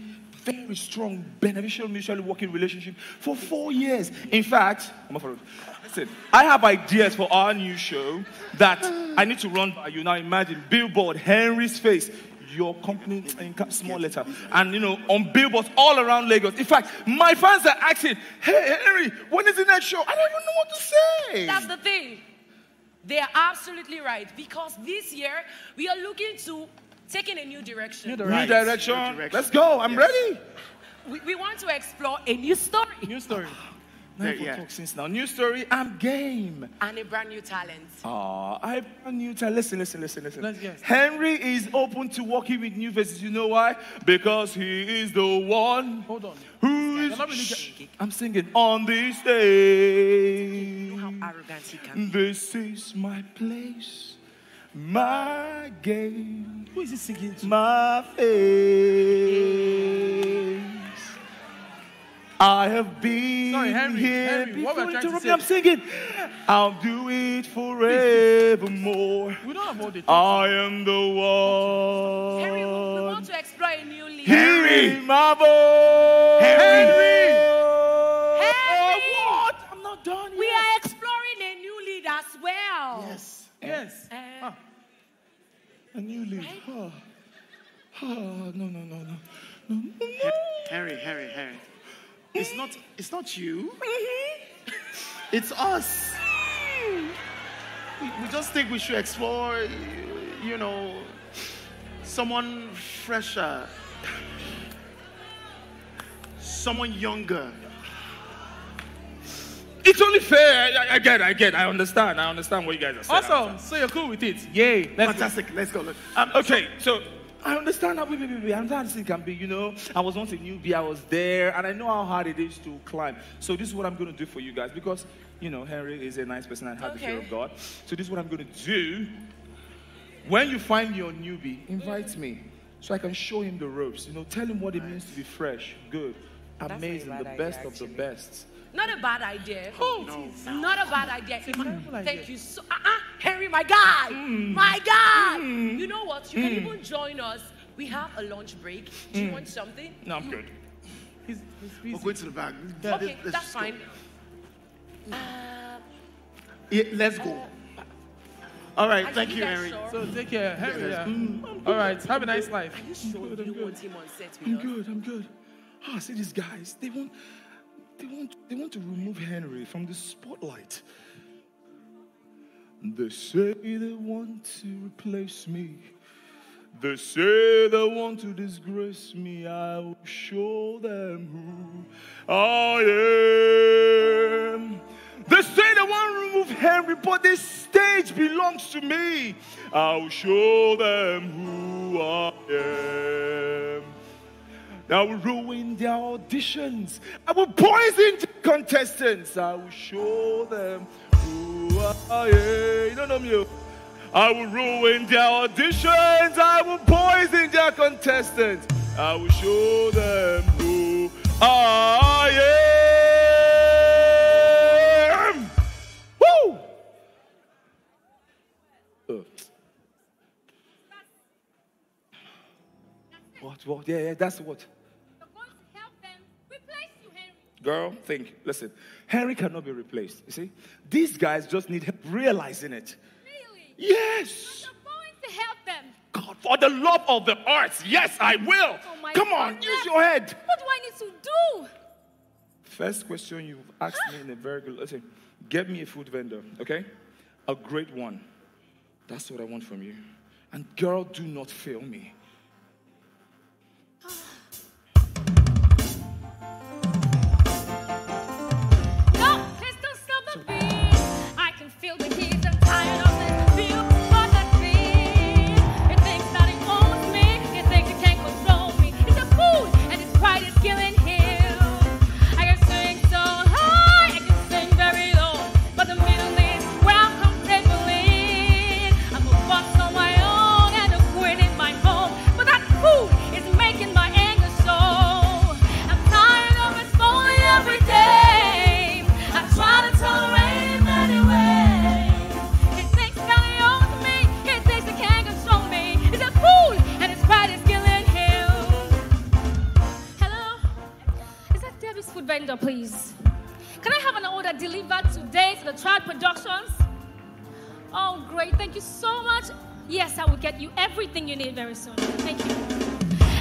very strong, beneficial, mutually working relationship for 4 years. In fact, listen, I have ideas for our new show that I need to run by you. Now imagine, billboard, Henry's face, your company in small letter. And, you know, on billboards all around Lagos. In fact, my fans are asking, hey, Henry, when is the next show? I don't even know what to say. That's the thing. They are absolutely right. Because this year, we are looking to taking a new direction. New direction. Let's go. I'm ready. We want to explore a new story. New story. I'm game. And a brand new talent. Oh, I brand new talent. Listen. Let's guess. Henry is open to working with new faces. You know why? Because he is the one. Hold on. I'm singing on this day. You know how arrogant he can be. This is my place. My game. Who is he singing to? My face. I have been Henry, before you interrupt me. I'm singing. I'll do it forevermore. We don't have all the time. I am the one. Henry, we want to explore a new league. Henry, my boy. Henry. What? I'm not done yet. We are exploring a new lead as well. Yes. A new lead. Right? No. Harry. It's not you. It's us. We just think we should explore, you know, someone fresher, someone younger. It's only fair. I get. I understand what you guys are saying. Awesome. So you're cool with it? Yay. Fantastic. Let's go. Okay. So I understand how it can be. You know, I was once a newbie. I was there, and I know how hard it is to climb. So this is what I'm going to do for you guys, because you know Henry is a nice person and has the fear of God. So this is what I'm going to do. When you find your newbie, invite me, so I can show him the ropes. You know, tell him what it means to be fresh, good, amazing, the best of the best. Not a bad idea. Oh, no. Not a bad idea. Thank you so much. Henry, my guy. My guy. You know what? You can even join us. We have a lunch break. Do you want something? No, I'm good. We'll go to the back. Okay, that's fine. Let's go. All right, thank you, Henry. Sure? So take care. Henry, all right, have a nice life. Are you sure you don't want him on set with us? I'm good. Ah, see these guys. They want to remove Henry from the spotlight. They say they want to replace me. They say they want to disgrace me. I will show them who I am. They say they want to remove Henry, but this stage belongs to me. I will show them who I am. I will ruin their auditions. I will poison the contestants. I will show them who I am. You don't know me. I will ruin their auditions. I will poison their contestants. I will show them who I am. Woo! What? Yeah, that's what. You're going to help them replace you, Henry. Girl, think. Listen, Henry cannot be replaced. You see, these guys just need help realizing it. Really? Yes. But you're going to help them. God, for the love of the arts, yes, I will. Oh my Come on, goodness. Use your head. What do I need to do? First question you've asked me in a very good. Listen, get me a food vendor, okay? A great one. That's what I want from you. And girl, do not fail me. Vendor, please. Can I have an order delivered today to the Tribe Productions? Oh, great. Thank you so much. Yes, I will get you everything you need very soon. Thank you.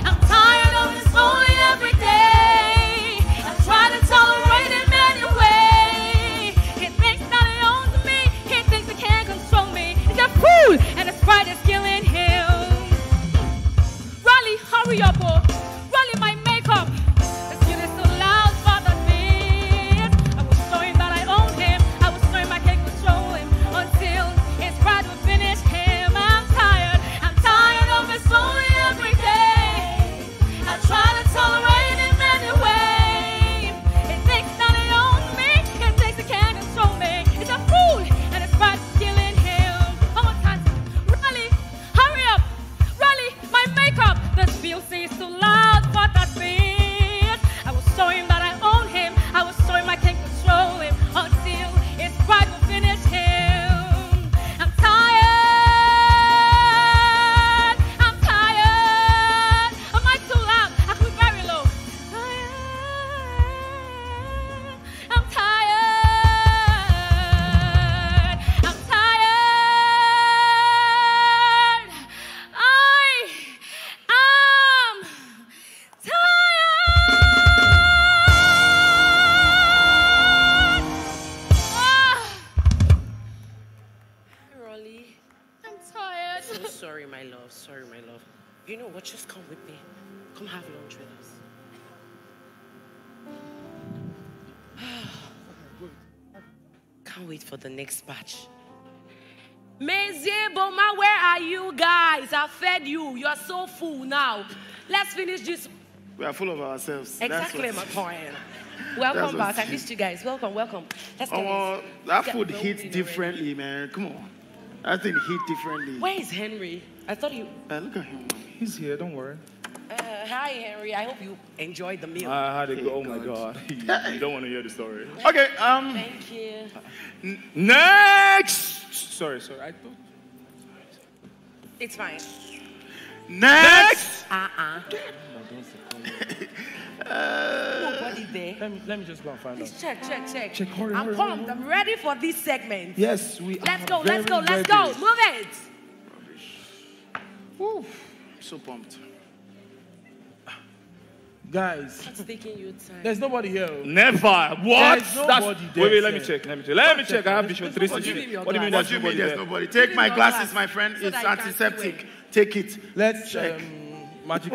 I'm tired of this only every day. I try to tolerate him anyway. He thinks that he owns me. He thinks he can't control me. He's a fool, and his pride is killing him. Riley, hurry up, oh. Riley, my makeup. The next batch. Maisie, Boma, where are you guys? I fed you. You're so full now. Let's finish this. We are full of ourselves. Exactly my point. Welcome back. I missed you guys. Welcome, welcome. Let's go. That food hits differently, man. Come on. That thing hit differently. Where is Henry? I thought he... Look at him. He's here. Don't worry. Hi, Henry. I hope you enjoyed the meal. How did it go? Oh, my God. You don't want to hear the story. Okay. Thank you. Next. Sorry. I thought... It's fine. Next. Nobody there. Let me just go and find out. Check. Hurry, I'm pumped. I'm ready for this segment. Yes, we are. Let's go. Move it. Rubbish. Woo. I'm so pumped. Guys, it's taking you time. There's nobody here. Never. What? Wait, let me check. Let me check. I have the show 360. What do you mean there's nobody? Take my glasses, my friend. It's antiseptic. Take it. Let's check. Magic.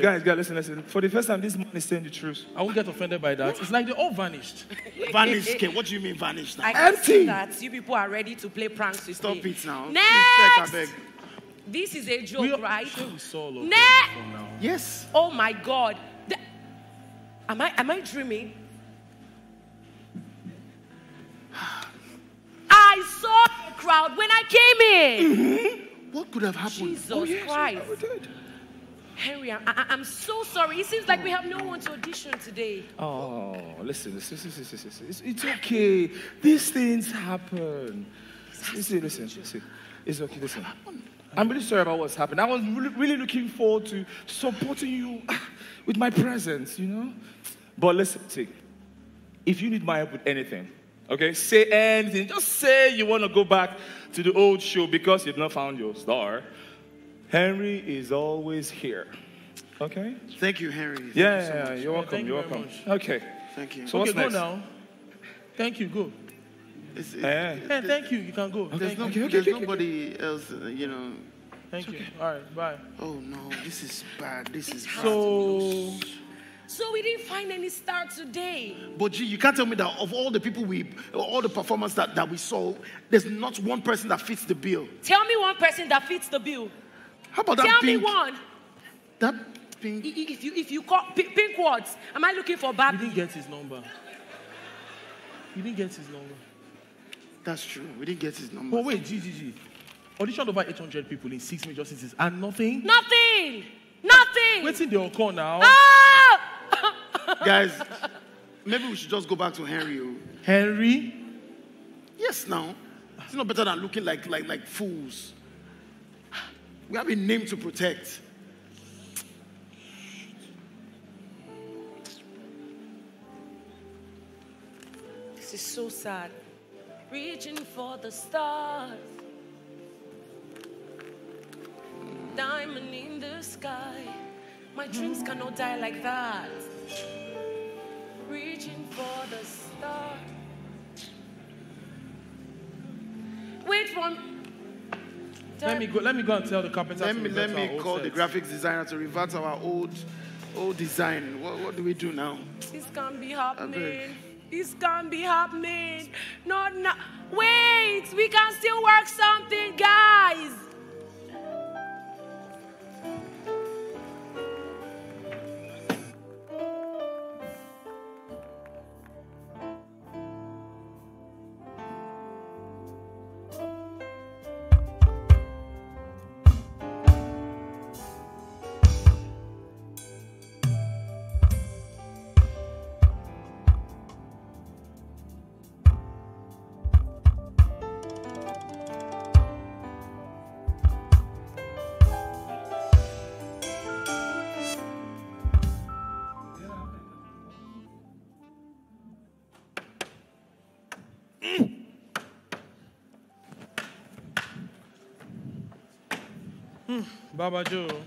Guys, listen. For the first time, this man is saying the truth. I won't get offended by that. It's like they all vanished. Vanished? What do you mean vanished? Empty. That you people are ready to play pranks with me. Stop it now. Next. This is a joke, right? Yes. Oh my God. Am I dreaming? I saw a crowd when I came in. Mm-hmm. What could have happened? Jesus Christ. Henry, I'm so sorry. It seems like we have no one to audition today. Oh, listen. It's okay. These things happen. Listen. It's okay, listen. I'm really sorry about what's happened. I was really looking forward to supporting you with my presence, you know? But listen, see, if you need my help with anything, okay, say anything. Just say you want to go back to the old show because you've not found your star. Henry is always here. Okay? Thank you, Henry. Thank you so much. You're welcome. Thank you very much. Okay. Thank you. So what's next? Go now. Thank you. Go. Thank you. You can go. Okay. There's nobody else, you know. Thank you. All right. Bye. Oh, no. This is bad. This is bad. So we didn't find any star today. But G, you can't tell me that of all the people all the performers that we saw, there's not one person that fits the bill. Tell me one person that fits the bill. How about that pink? Tell me one. That pink. If you call pink words, am I looking for Barbie? You didn't get his number. That's true. We didn't get his number. But wait, G. Auditioned over 800 people in 6 major cities and nothing? Nothing! Wait till they'll call now. Ah! Guys, maybe we should just go back to Henry. Henry? Yes, now. It's not better than looking like fools. We have a name to protect. This is so sad. Reaching for the stars, diamond in the sky. My dreams cannot die like that. Reaching for the stars. Let me go and tell the carpenter. Let me call the graphics designer to revert our old design. What do we do now? This can't be happening. Not now. Wait, we can still work something, guys. Baba Joe.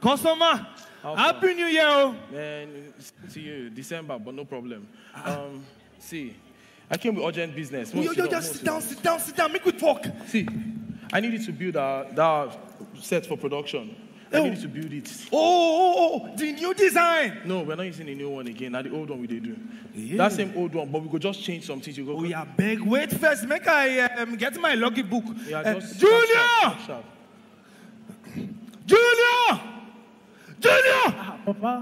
Customer. Happy New Year. Man, see you. December, but no problem. See, I came with urgent business. Sit down. Make we talk. See, I needed to build that set for production. I needed to build it. Oh, the new design. No, we're not using the new one again. Now the old one we do. Yeah. That same old one, but we could just change some things. Beg. Wait first. Make I get my lucky book. Yeah, Junior. Stop. Junior! Papa,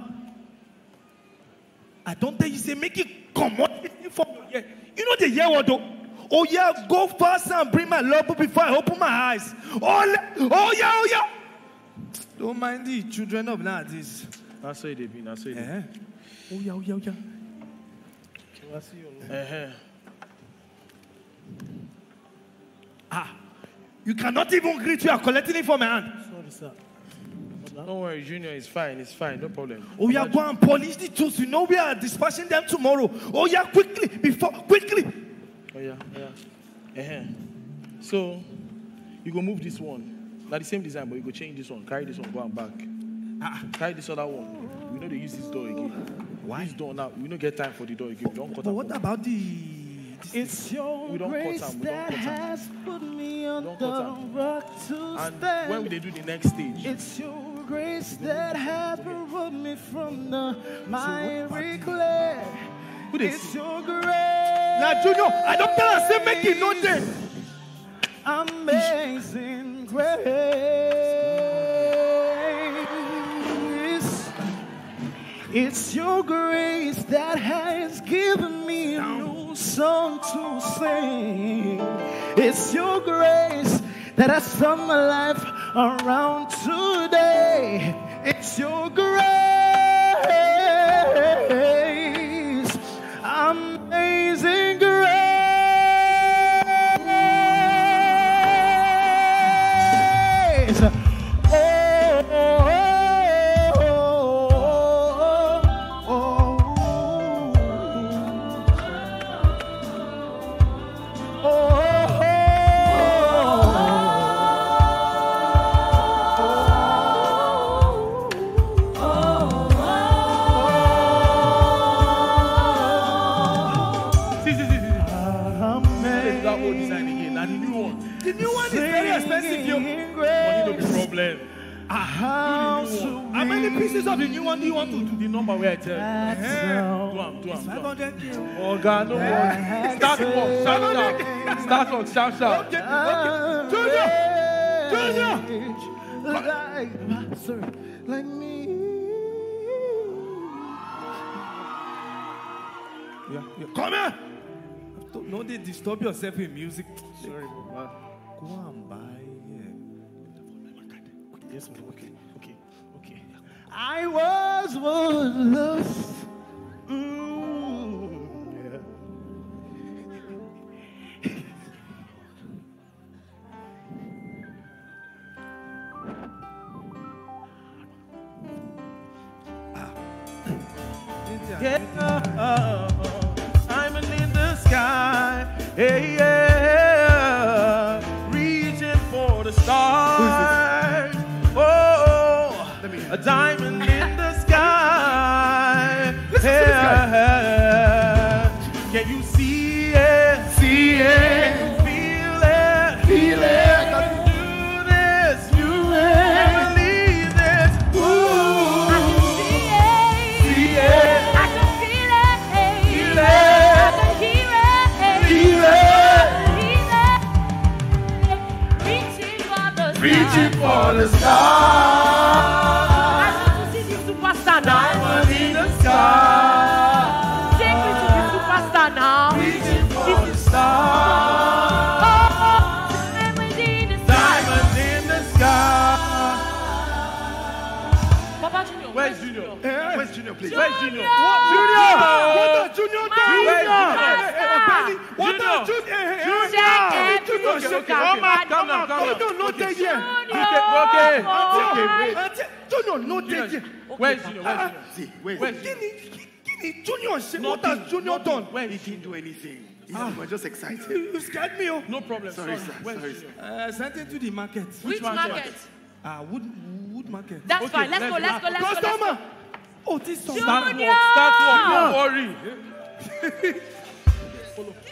I don't think you say make it come on. You know the year what though? Oh yeah, go fast and bring my love before I open my eyes. Oh yeah. Don't mind the children of nowadays. That's how they be. Oh yeah. I see you. You cannot even greet. You are collecting it from my hand. Sorry, sir. Don't worry, Junior, it's fine, no problem. Oh, yeah, go and polish the tools. You know we are dispatching them tomorrow. Oh, yeah, quickly. Oh, yeah. Uh-huh. So, you go move this one. Not the same design, but you go change this one. Carry this one, go and back. Carry this other one. We know they use this door again. Why? This door now, we don't get time for the door again. We don't cut but what about the... It's your grace that has put me on the rock to stand. And when will they do the next stage? It's your grace that has removed me from the miry clay. It's your grace. Now, Junior, I don't tell us they make it no day. Amazing grace. It's your grace that has given me no song to sing. It's your grace that has turned my life around today. It's your grace, amazing grace. How many pieces of the new one do you want to do the number where I tell you? Do them. 500. Oh God, no more. Start on. Shout. Junior. Like me. Yeah. Come here. No, they disturb yourself in music. Sorry, Baba. Go and buy. Yes, okay. I was lost, yeah. Yeah, I'm in the sky, hey, yeah, reaching for the stars. A diamond in the sky. Listen to this guy. Can you see it? See it. Feel it. Reaching for the stars. Diamond in the sky. Take me to the superstar now. Reaching for the stars. Oh, diamond in the sky. Papa Junior, where's Junior, please? Junior. What Junior? Junior. Where's Junior? Junior, what has Junior done? He didn't do anything. We're just excited. You scared me. No problem. Sorry, sir. Sent him to the market. Which market? Wood market. That's fine. Let's go. Customer. Oh, this song. Start work. Don't worry. Follow. Oh!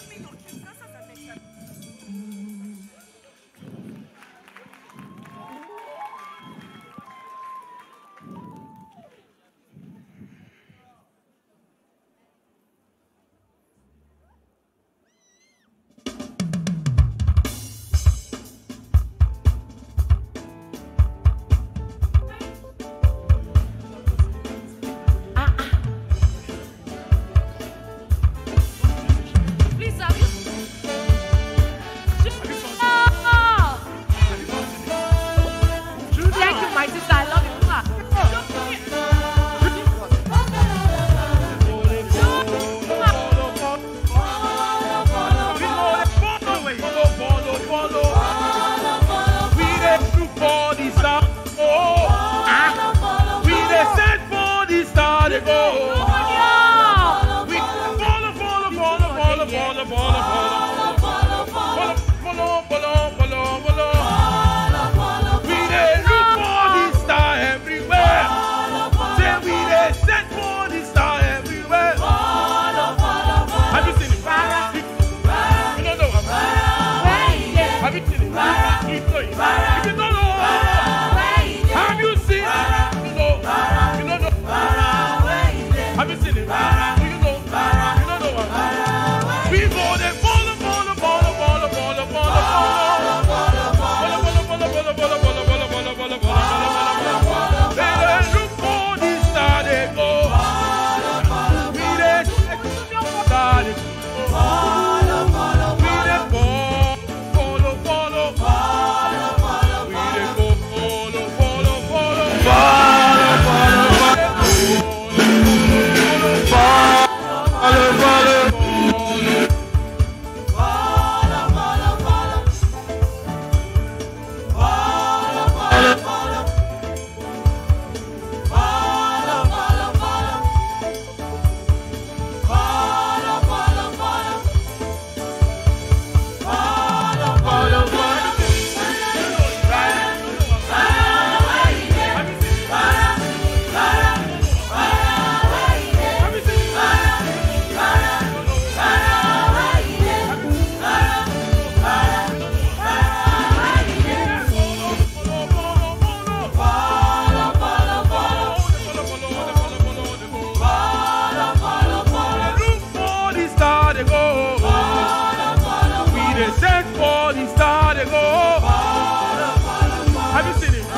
They sent for the star, they go. Have you seen it? Do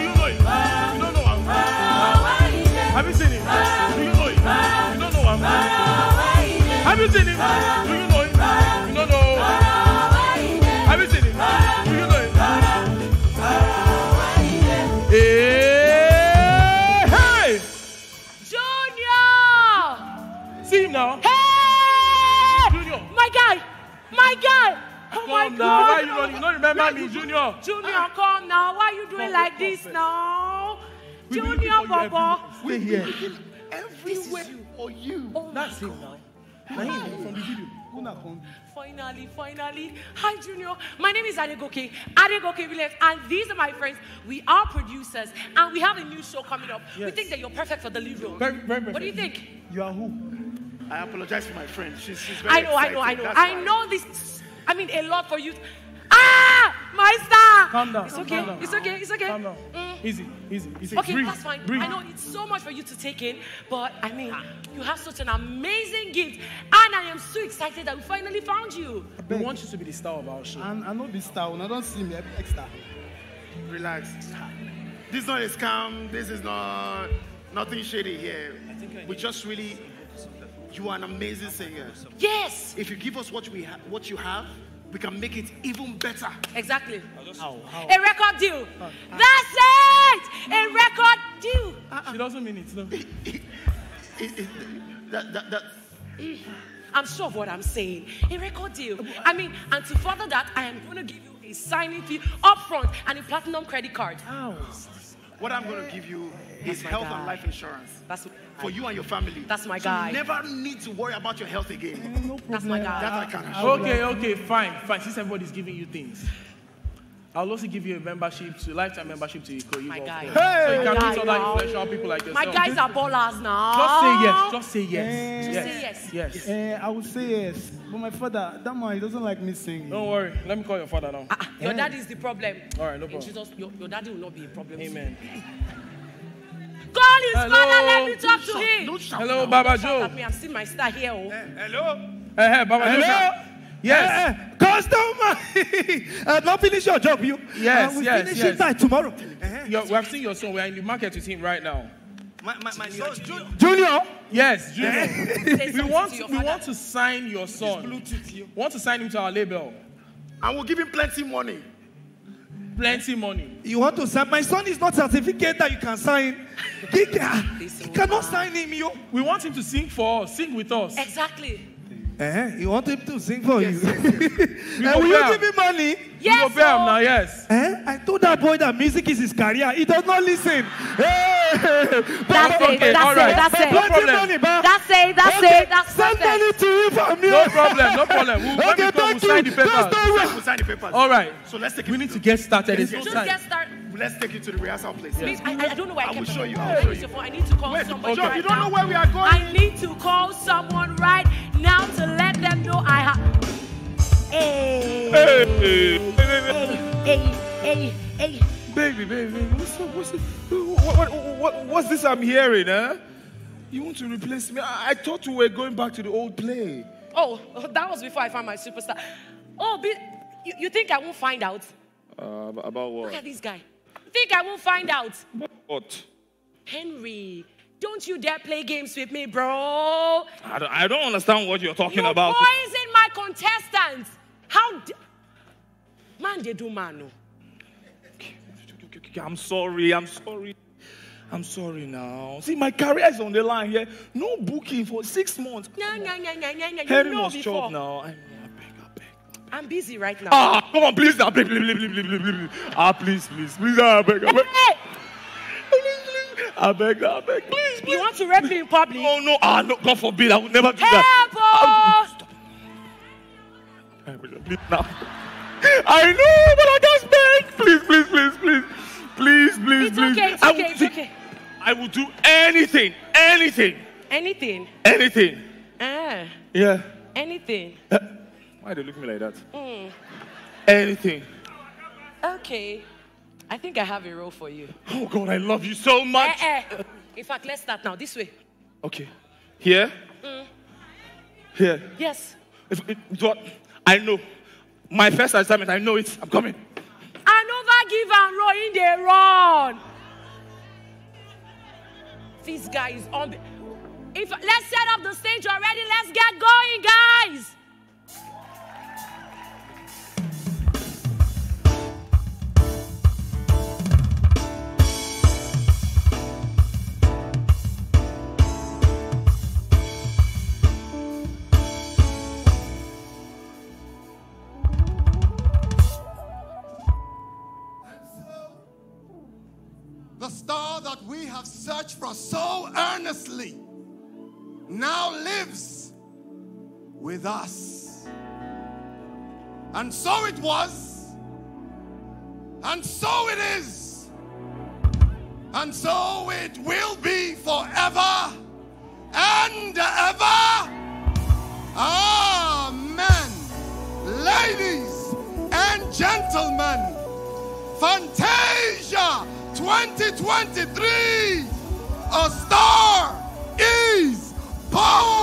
you know it? You don't know what I'm saying. Have you seen it? Do you know it? You don't know what I'm saying. Have you seen it? Do you know it? You don't know. Have you seen it? Do you know it? Hey! Junior! See him now. Hey! Junior! My guy! My guy! Oh my God! Now. Why you don't remember me, Junior? Junior, come now. Why are you doing like this now? Junior, Bobo. We're here. Everywhere for you. Oh, that's him now. From the video. Finally. Hi, Junior. My name is Ade Goke Williams, and these are my friends. We are producers, and we have a new show coming up. Yes. We think that you're perfect for the lead role. Very, very perfect. What do you think? You are who? I apologize to my friend. She's very I know this. I mean, a lot for you. Ah, my star. Calm down. It's okay. Down. It's okay. It's okay. Calm down. Easy. Okay, breathe. That's fine. Breathe. I know it's so much for you to take in, but I mean, you have such an amazing gift, and I am so excited that we finally found you. We want you to be the star of our show. I know this star. When I don't see me, I be extra. Relax. This is not a scam. This is not nothing shady here. We just really. You are an amazing singer. Yes. If you give us what you have, we can make it even better. Exactly. How? A record deal. That's it. A record deal. She doesn't mean it, no. I'm sure of what I'm saying. A record deal. I mean, and to further that, I am going to give you a signing fee up front and a platinum credit card. Ow. What I'm going to give you is health and life insurance. That's for you and your family. That's my guy. You never need to worry about your health again. No problem. That's my guy. That I can assure. Okay, fine. Since everybody's giving you things, I'll also give you a membership, to lifetime membership to Ikoyi. My guy. Hey! So you can meet other influential people like yourself. My guys are ballers now. Just say yes. I would say yes. But my father, that man, he doesn't like me singing. Don't worry. Let me call your father now. Your dad is the problem. All right, no problem. Jesus, your daddy will not be a problem. Amen. Call his father, let me talk to him. Hello, Baba Joe. I'm seeing my star here. Hello? Hey, Baba Joe. Hello? Yes. Customer. I've not finished your job, you. Yes, we'll finish it by tomorrow. We have seen your son. We are in the market with him right now. My son, Junior? Yes, Junior. we want to sign your son. We want to sign him to our label. And we'll give him plenty money. Plenty money. You want to sign? My son is not certificate that you can sign. He cannot sign him, you. We want him to sing for us. Sing with us. Exactly. You want him to sing for you? And will you give him money? Yes. Yes. I told that boy that music is his career. He does not listen. That's it. Send money to him from me. No problem. We'll sign the papers. We'll sign the papers. All right. So let's take it. We need to get started. It's time. Let's take you to the rehearsal place. Please, I don't know where I can show you. I need to call somebody. You don't know where we are going. I need to call someone right now to let them know I have. Hey. Baby, what's this I'm hearing, huh? You want to replace me? I thought we were going back to the old play. Oh, that was before I found my superstar. Oh, you think I won't find out? About what? Look at this guy. Think I won't find out? What? Henry, don't you dare play games with me, bro. I don't understand what you're talking about. You poison my contestants. How? Man, they do man. I'm sorry now. See, my career is on the line here. No booking for 6 months. No. Henry must chop now. I'm busy right now. Come on, please. Please. Please. I beg. I beg. Please. You want to rape me in public? Oh, no. No. God forbid. I would never do that. Stop. Please, now. I know, but I just beg. Please. It's okay. I will do anything. Yeah. Anything. Why do you look at me like that? Anything. Okay. I think I have a role for you. Oh, God, I love you so much. In fact, let's start now. This way. Okay. Here? Here? Yes. I know. My first assignment, I know it. I'm coming. I never give and run. This guy is on the... If, let's set up the stage already. Let's get going, guys. The star that we have searched for so earnestly now lives with us. And so it was, and so it is, and so it will be forever and ever. Amen. Ladies and gentlemen, Fantasia 2023, a star is born.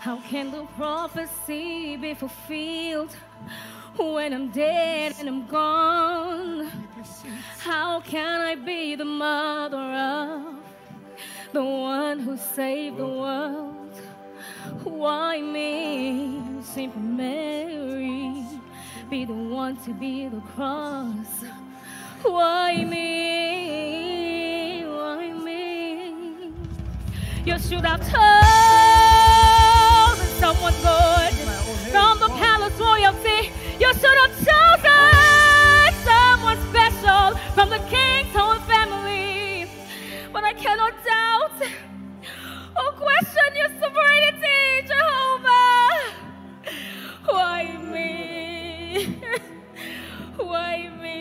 How can the prophecy be fulfilled when I'm dead and I'm gone? How can I be the mother of the one who saved the world? Why me, Saint Mary, be the one to be the cross? Why me? Why me? You should have told someone good from the palace royalty. You should have chosen someone special from the king's own family. But I cannot doubt or question your sovereignty, Jehovah. Why me? Why me?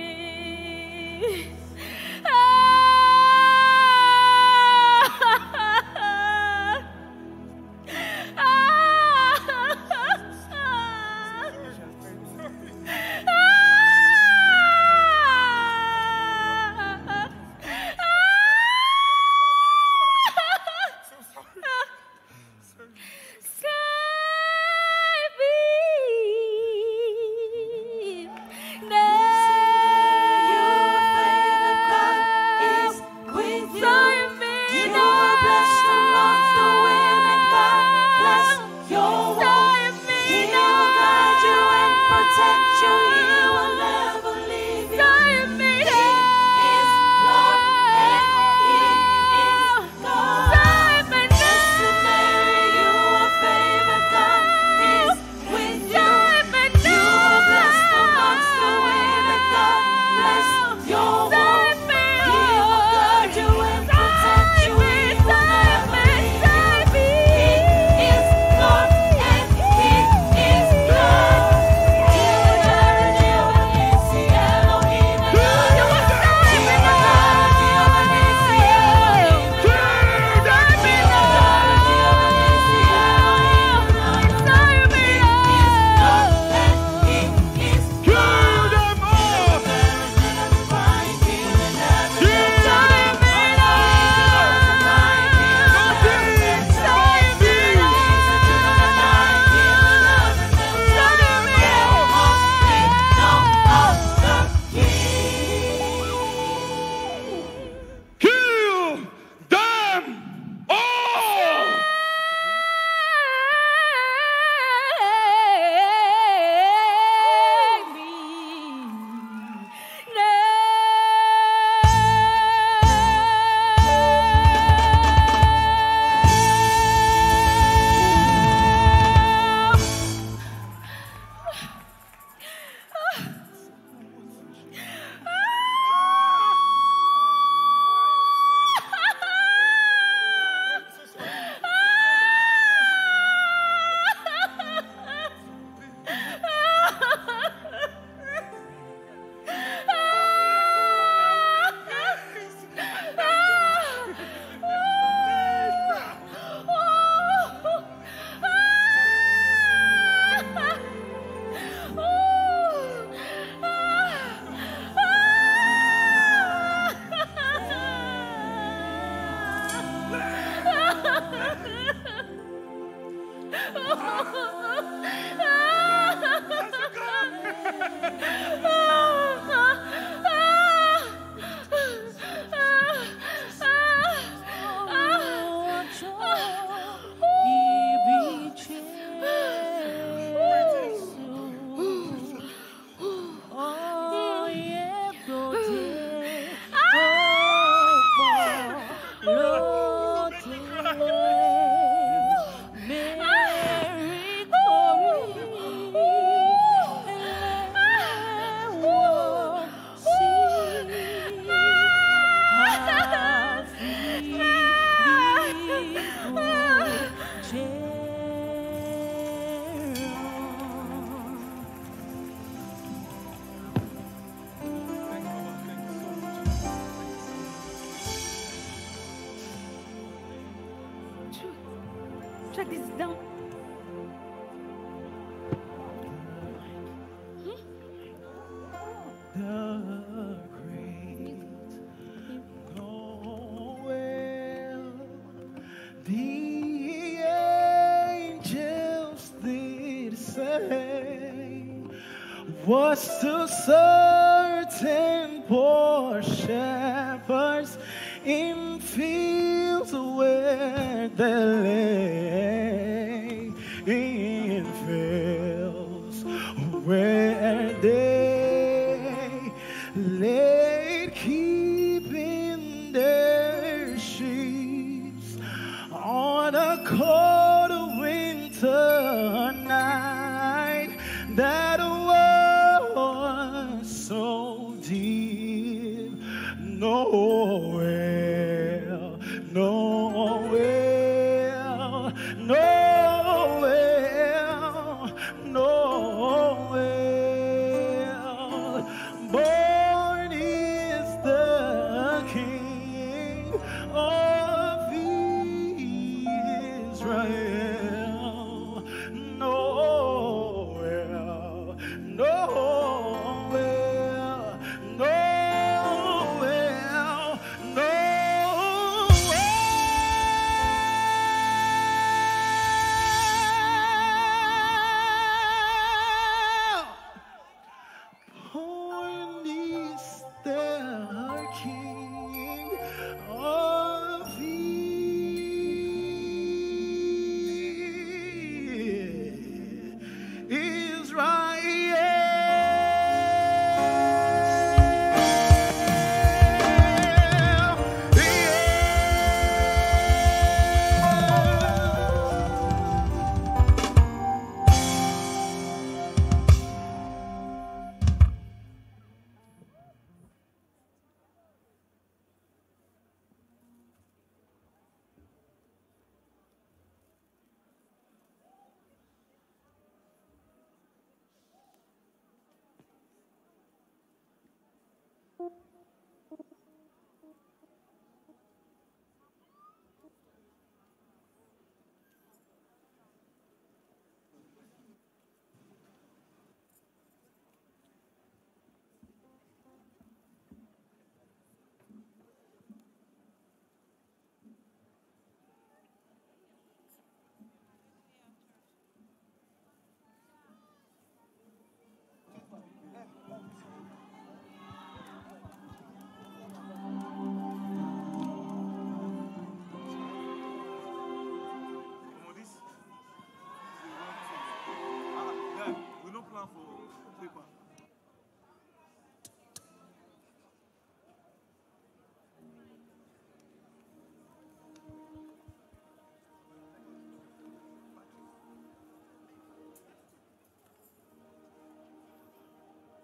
The angel me to say was to certain poor shepherds in fields where they lay, in fields where they laid, keeping their sheep on a cold winter night that was so deep. Nowhere, nowhere, nowhere, nowhere. Born is the King of Israel. Nowhere, nowhere.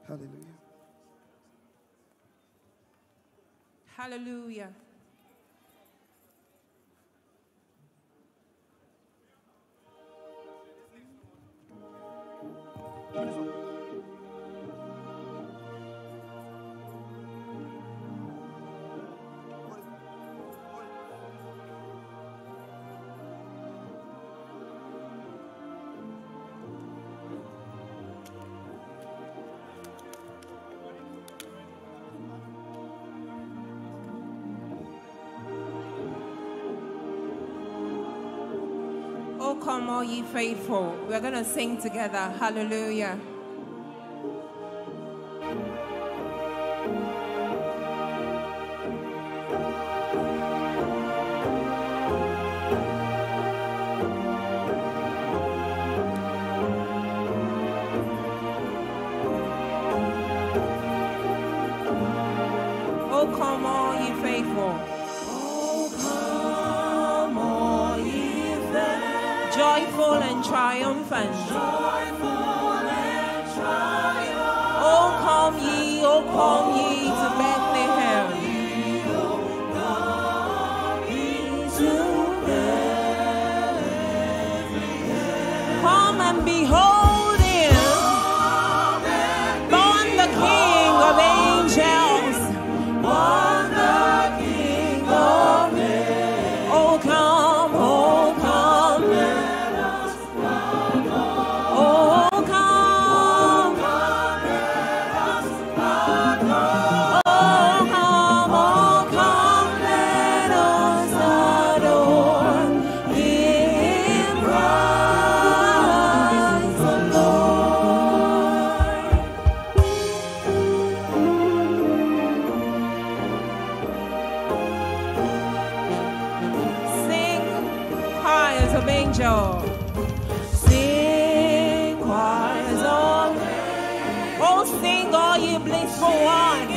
Hallelujah. Hallelujah. Come, all ye faithful. We're going to sing together. Hallelujah. Oh, come, all ye faithful. Joyful and triumphant. Joyful and triumphant. Oh, come ye to Bethlehem. Come and behold him, born the King of angels. Born the King of angels. Oh, come. Oh, faithful one.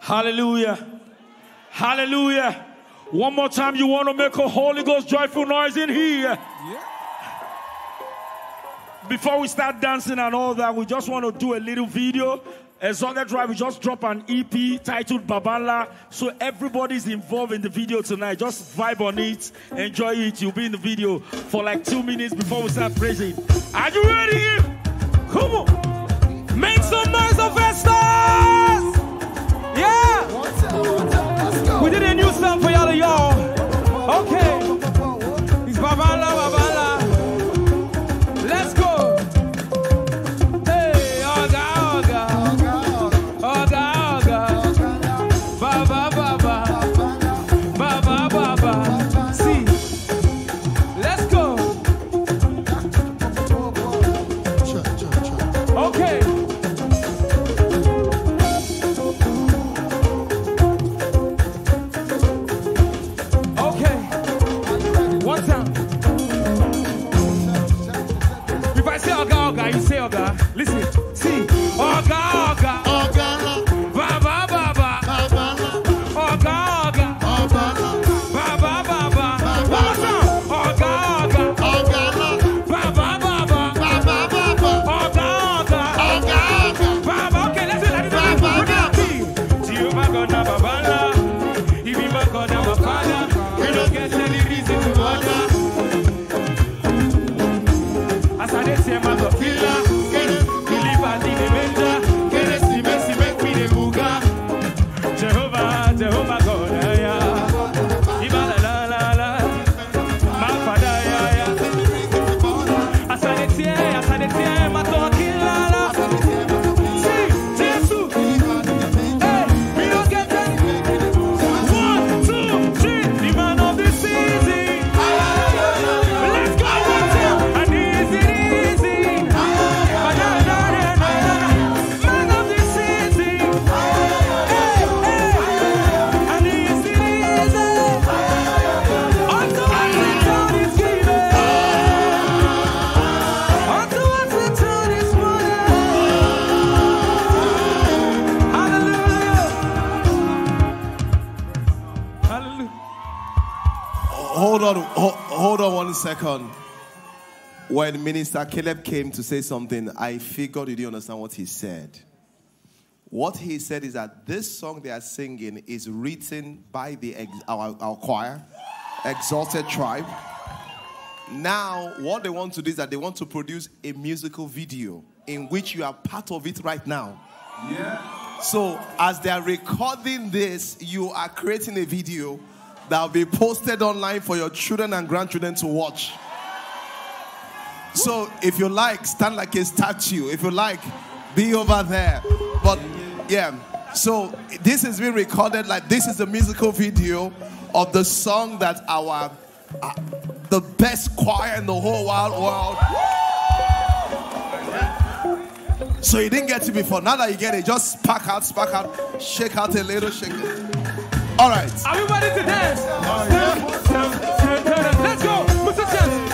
Hallelujah. Hallelujah. One more time, you want to make a Holy Ghost joyful noise in here. Yeah. Before we start dancing and all that, we just want to do a little video. Exalted Tribe, we just dropped an EP titled Babala. So everybody's involved in the video tonight. Just vibe on it. Enjoy it. You'll be in the video for like 2 minutes before we start praising. Are you ready? Come on. Make some noise of our stars. Yeah, we did a new song for y'all, Okay, it's Babala, Babala. Let's go. Hey, Oga, Oga, Oga, Oga, Baba, Baba, Baba, Baba. See, let's go. Okay. Listen, see, Oga, Oga, Oga, Baba, Baba, Baba, Oga, Oga, Oga, Baba, Baba, Baba, Oga, Oga, Oga, Baba, Baba, Baba, Baba, Oga, Oga, Oga, Baba. Okay, let's do it. Baba, Baba, Baba, if you back on our father, we don't get any reason to wonder. As I did say, mother, killer. Hold on 1 second. When Minister Caleb came to say something, I figured you didn't understand what he said. What he said is that this song they are singing is written by our choir, Exalted Tribe. Now, what they want to do is that they want to produce a musical video in which you are part of it right now. Yeah. So, as they are recording this, you are creating a video that will be posted online for your children and grandchildren to watch. So, if you like, stand like a statue. If you like, be over there. But, yeah. So, this is being recorded like this is the musical video of the song that our... the best choir in the whole wide world. So you didn't get it before. Now that you get it, just spark out, shake out a little, shake it. All right. Everybody to dance. Let's go. What's the chance?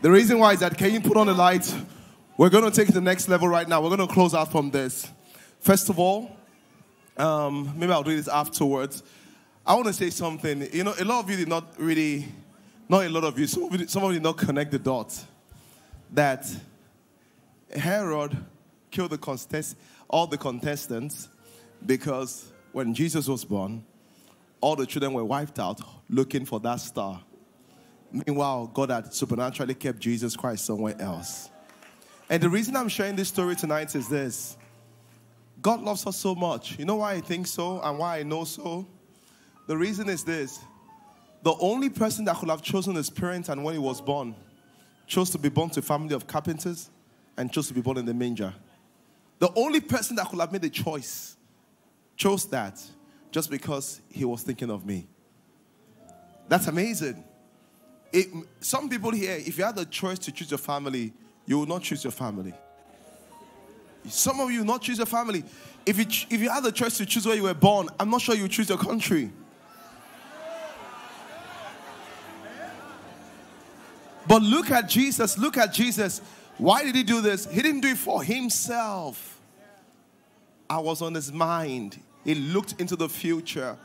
The reason why is that, can you put on the light? We're going to take it to the next level right now. We're going to close out from this. First of all, maybe I'll do this afterwards. I want to say something. You know, a lot of you did not really, not a lot of you, some of you did not connect the dots. That Herod killed all the contestants because when Jesus was born, all the children were wiped out looking for that star. Meanwhile, God had supernaturally kept Jesus Christ somewhere else. And the reason I'm sharing this story tonight is this. God loves us so much. You know why I think so and why I know so? The reason is this. The only person that could have chosen his parents and when he was born chose to be born to a family of carpenters and chose to be born in the manger. The only person that could have made a choice chose that just because he was thinking of me. That's amazing. Some people here, if you had the choice to choose your family, you will not choose your family. Some of you will not choose your family. If you had the choice to choose where you were born, I'm not sure you would choose your country. But look at Jesus. Look at Jesus. Why did he do this? He didn't do it for himself. I was on his mind. He looked into the future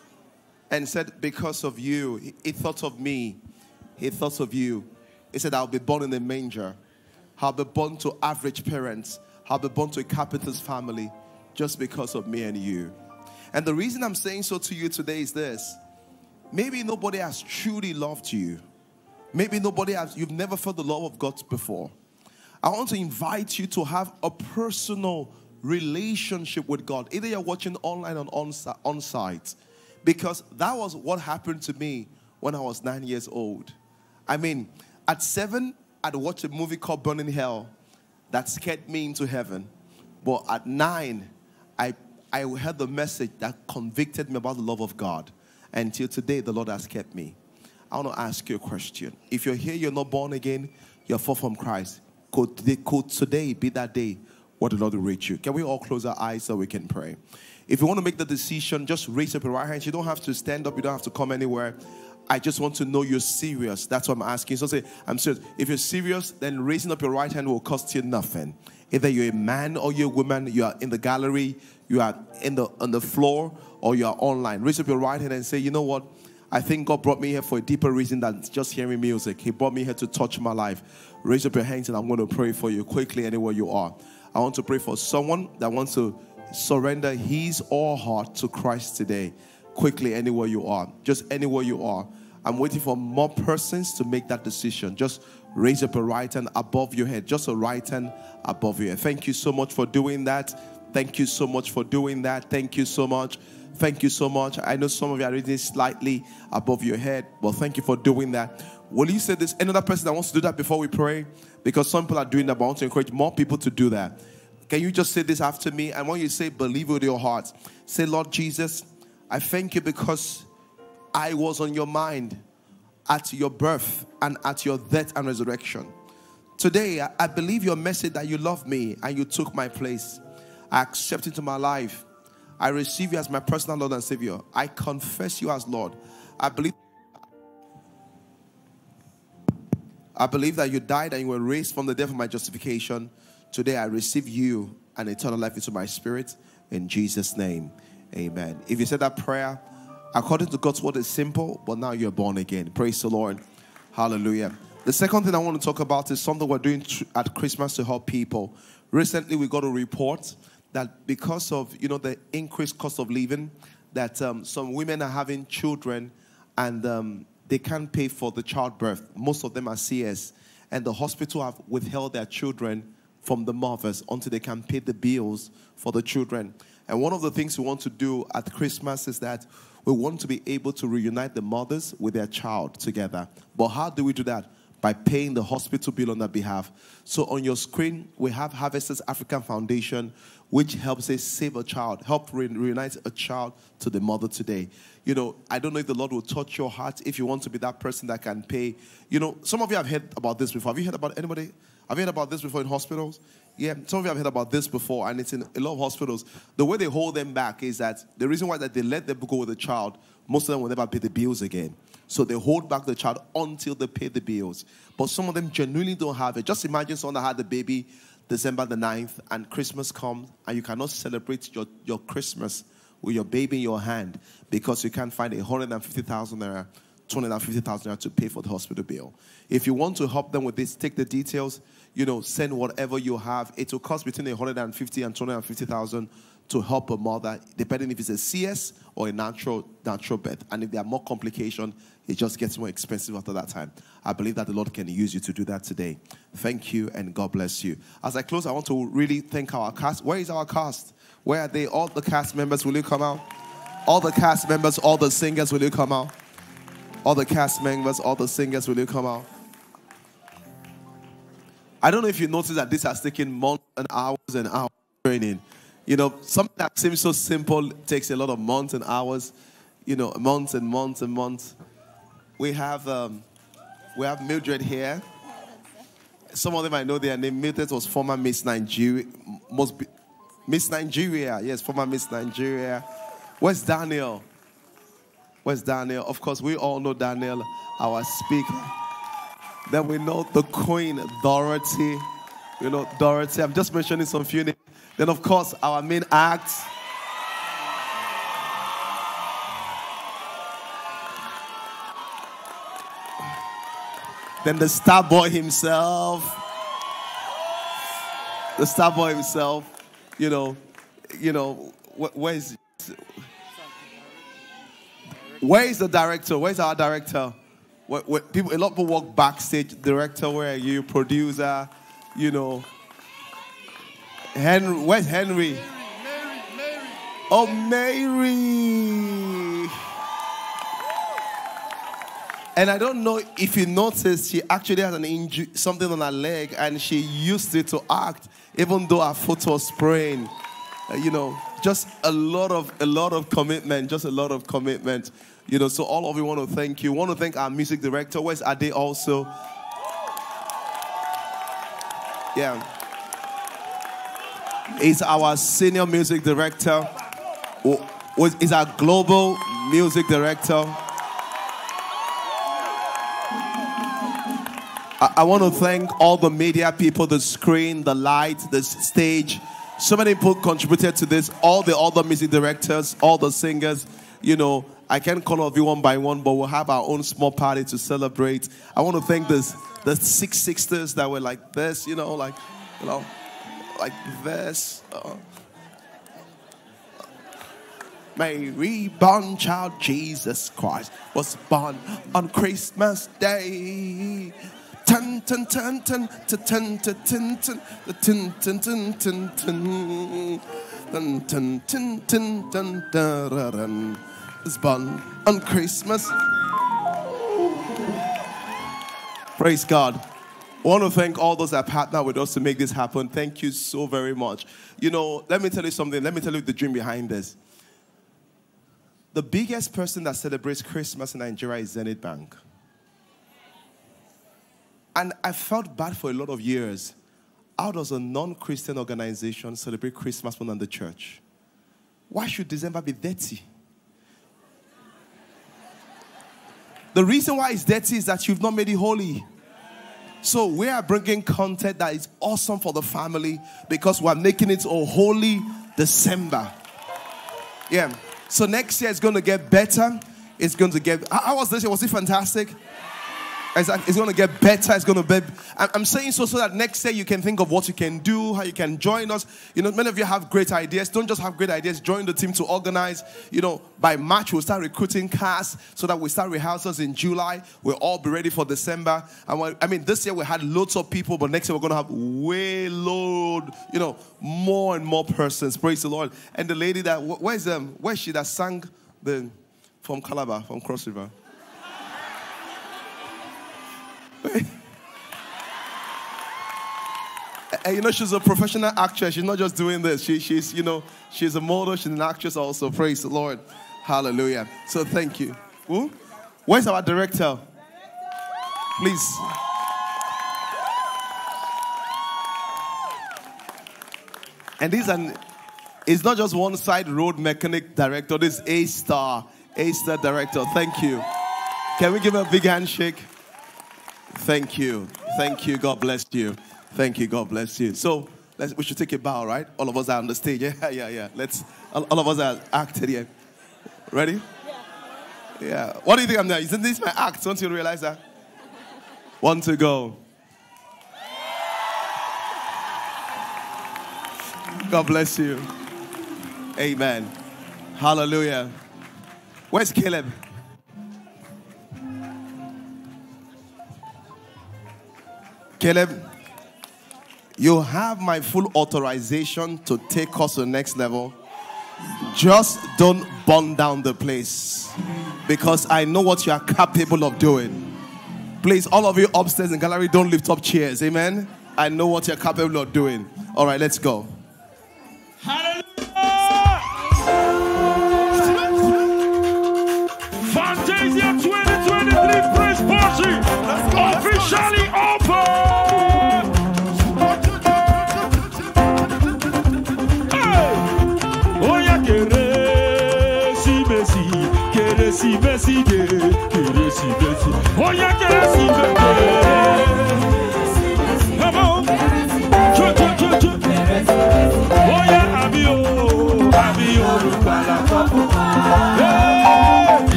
and said, because of you. He thought of me. He thought of you. He said, I'll be born in a manger. I'll be born to average parents. I'll be born to a carpenter's family just because of me and you. And the reason I'm saying so to you today is this. Maybe nobody has truly loved you. Maybe nobody has, you've never felt the love of God before. I want to invite you to have a personal relationship with God. Either you're watching online or on site. Because that was what happened to me when I was 9 years old. I mean, at 7, I'd watch a movie called Burning Hell that scared me into heaven. But at 9, I heard the message that convicted me about the love of God. Until today, the Lord has kept me. I want to ask you a question. If you're here, you're not born again, you're far from Christ. Could today be that day where the Lord will reach you? Can we all close our eyes so we can pray? If you want to make the decision, just raise up your right hand. You don't have to stand up. You don't have to come anywhere. I just want to know you're serious. That's what I'm asking. So say, I'm serious. If you're serious, then raising up your right hand will cost you nothing. Either you're a man or you're a woman. You are in the gallery. You are on the floor or you are online. Raise up your right hand and say, you know what? I think God brought me here for a deeper reason than just hearing music. He brought me here to touch my life. Raise up your hands and I'm going to pray for you quickly anywhere you are. I want to pray for someone that wants to surrender his or her heart to Christ today. Quickly anywhere you are. Just anywhere you are. I'm waiting for more persons to make that decision. Just raise up a right hand above your head. Just a right hand above your head. Thank you so much for doing that. Thank you so much for doing that. Thank you so much. Thank you so much. I know some of you are reading slightly above your head, but thank you for doing that. Will you say this? Another person that wants to do that before we pray? Because some people are doing that, but I want to encourage more people to do that. Can you just say this after me? And when you say, believe with your heart, say, Lord Jesus, I thank you because I was on your mind at your birth and at your death and resurrection. Today, I believe your message that you love me and you took my place. I accept into my life. I receive you as my personal Lord and Savior. I confess you as Lord. I believe that you died and you were raised from the dead for my justification. Today I receive you and eternal life into my spirit. In Jesus' name, amen. If you said that prayer, according to God's word, it's simple, but now you're born again. Praise the Lord. Hallelujah. The second thing I want to talk about is something we're doing at Christmas to help people. Recently, we got a report that because of, the increased cost of living, that some women are having children and they can't pay for the childbirth. Most of them are CS. And the hospital have withheld their children from the mothers until they can pay the bills for the children. And one of the things we want to do at Christmas is that we want to be able to reunite the mothers with their child together. But how do we do that? By paying the hospital bill on their behalf. So on your screen, we have Harvesters African Foundation, which helps us save a child, help reunite a child to the mother today. I don't know if the Lord will touch your heart if you want to be that person that can pay. Some of you have heard about this before. Have you heard about anybody? Have you heard about this before in hospitals? Yeah, some of you have heard about this before, and it's in a lot of hospitals. The way they hold them back is that the reason why that they let them go with the child, most of them will never pay the bills again. So they hold back the child until they pay the bills. But some of them genuinely don't have it. Just imagine someone that had the baby December the 9th and Christmas comes and you cannot celebrate your Christmas with your baby in your hand because you can't find 150,000 naira, 250,000 naira to pay for the hospital bill. If you want to help them with this, take the details, send whatever you have. It will cost between 150,000 and 250,000 to help a mother, depending if it's a CS or a natural birth. And if there are more complications, it just gets more expensive after that time. I believe that the Lord can use you to do that today. Thank you and God bless you. As I close, I want to really thank our cast. Where is our cast? Where are they? All the cast members, will you come out? All the cast members, all the singers, will you come out? All the cast members, all the singers, will you come out? I don't know if you notice that this has taken months and hours of training. You know, something that seems so simple takes a lot of months and hours. You know, months and months and months. We have Mildred here. Some of them I know their name. Mildred was former Miss Nigeria. Must be Miss Nigeria. Yes, former Miss Nigeria. Where's Daniel? Where's Daniel? Of course, we all know Daniel, our speaker. Then we know the Queen, Dorothy. You know, Dorothy. I'm just mentioning some few names. Then, of course, our main act. Then the star boy himself. The star boy himself. You know, where is the director? Where's our director? People, a lot of people walk backstage. Director, where are you? Producer, you know. Henry, where's Henry? Mary. Oh, Mary. And I don't know if you noticed, she actually has an injury, something on her leg, and she used it to act, even though her foot was sprained. You know, just a lot of commitment, just a lot of commitment. You know, so all of you, want to thank you. Want to thank our music director. Where's Ade also? Yeah. He's our senior music director. He's our global music director. I want to thank all the media people, the screen, the light, the stage. So many people contributed to this. All the other music directors, all the singers, you know. I can't call all of you one by one, but we'll have our own small party to celebrate. I want to thank the six sisters that were like this, you know, like this. Mary, reborn child Jesus Christ was born on Christmas Day. Born on Christmas. Praise God. I want to thank all those that partner with us to make this happen. Thank you so very much. You know, let me tell you something. Let me tell you the dream behind this. The biggest person that celebrates Christmas in Nigeria is Zenith Bank. And I felt bad for a lot of years. How does a non-Christian organization celebrate Christmas more than the church? Why should December be dirty? The reason why it's dirty is that you've not made it holy. So we are bringing content that is awesome for the family because we're making it a holy December. Yeah. So next year it's going to get better. It's going to get... How was this year? Was it fantastic? It's going to get better. It's going to be... I'm saying so that next year you can think of what you can do, how you can join us. You know, many of you have great ideas. Don't just have great ideas. Join the team to organize. You know, by March we'll start recruiting cast so that we start rehearsals in July. We'll all be ready for December. And I mean, this year we had loads of people, but next year we're going to have way load, you know, more and more persons. Praise the Lord. And the lady that... Where's she that sang the... From Calabar, from Cross River. And you know, she's a professional actress. She's not just doing this. She's, you know, she's a model. She's an actress also. Praise the Lord. Hallelujah. So thank you. Who? Where's our director? Please. And it's not just one side road mechanic director. This is A-star director. Thank you. Can we give her a big handshake? Thank you. Thank you. God bless you. Thank you. God bless you. So we should take a bow, right? All of us are on the stage. Yeah. All of us are acted here. Ready? Yeah. What do you think I'm doing? Isn't this my act? Don't you realize that? 1, 2, go. God bless you. Amen. Hallelujah. Where's Caleb? Caleb, you have my full authorization to take us to the next level. Just don't burn down the place, because I know what you are capable of doing. Please, all of you upstairs in gallery, don't lift up chairs. Amen. I know what you're capable of doing. All right, let's go. Hallelujah! Fantasia 2023 praise party officially open. Oh yeah, come on. Oh yeah, I want to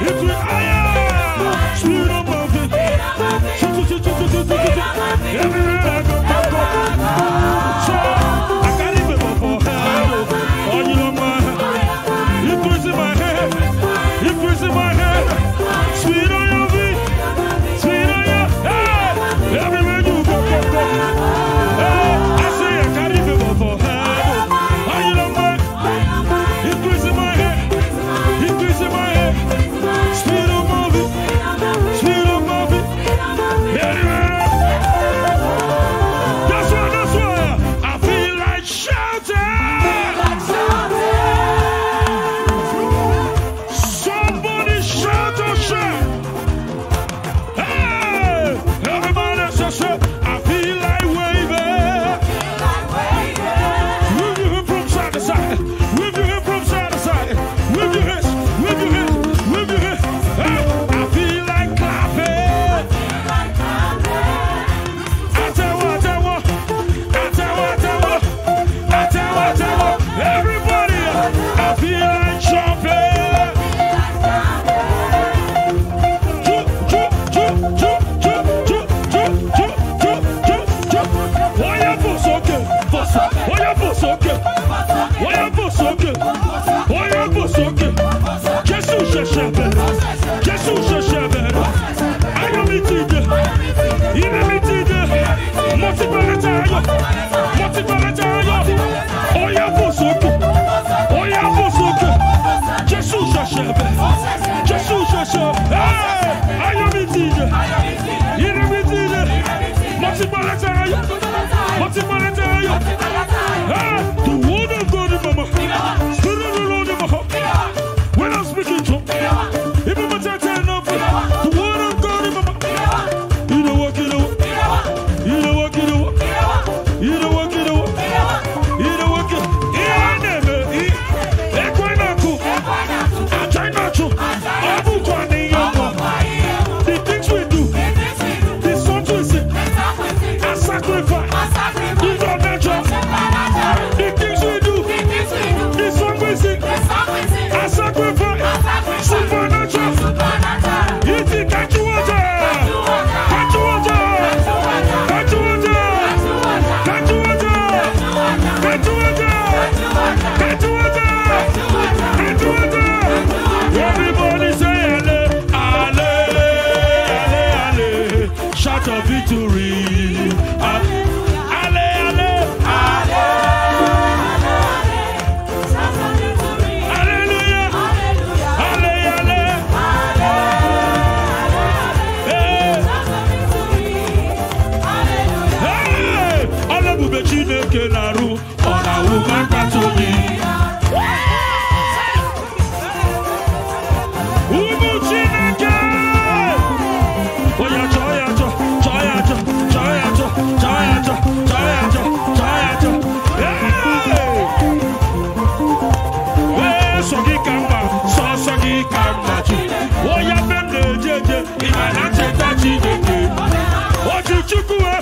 If we are, freedom of it. Everywhere I go, so I can't even for help. Oh, you know my hand. It was in my hand. It was in my hand. Sweet on your feet. Sweet on your head. Everywhere you go, I say I can't even for help. Oh, you know my hand. It was in my hand. It was in my hand. Sweet on my feet. Sweet on my feet. Everywhere. The word of God in my mouth, spirit of the Lord in my heart. When I'm speaking to you, even my time turn up. The word of God in my mouth. You don't walk, you don't walk. You don't walk, you don't walk. You don't walk, you don't walk. You don't walk, you don't walk. I never eat. I try not to. I will go on the young. The things we do, the songs we sing, I sacrifice.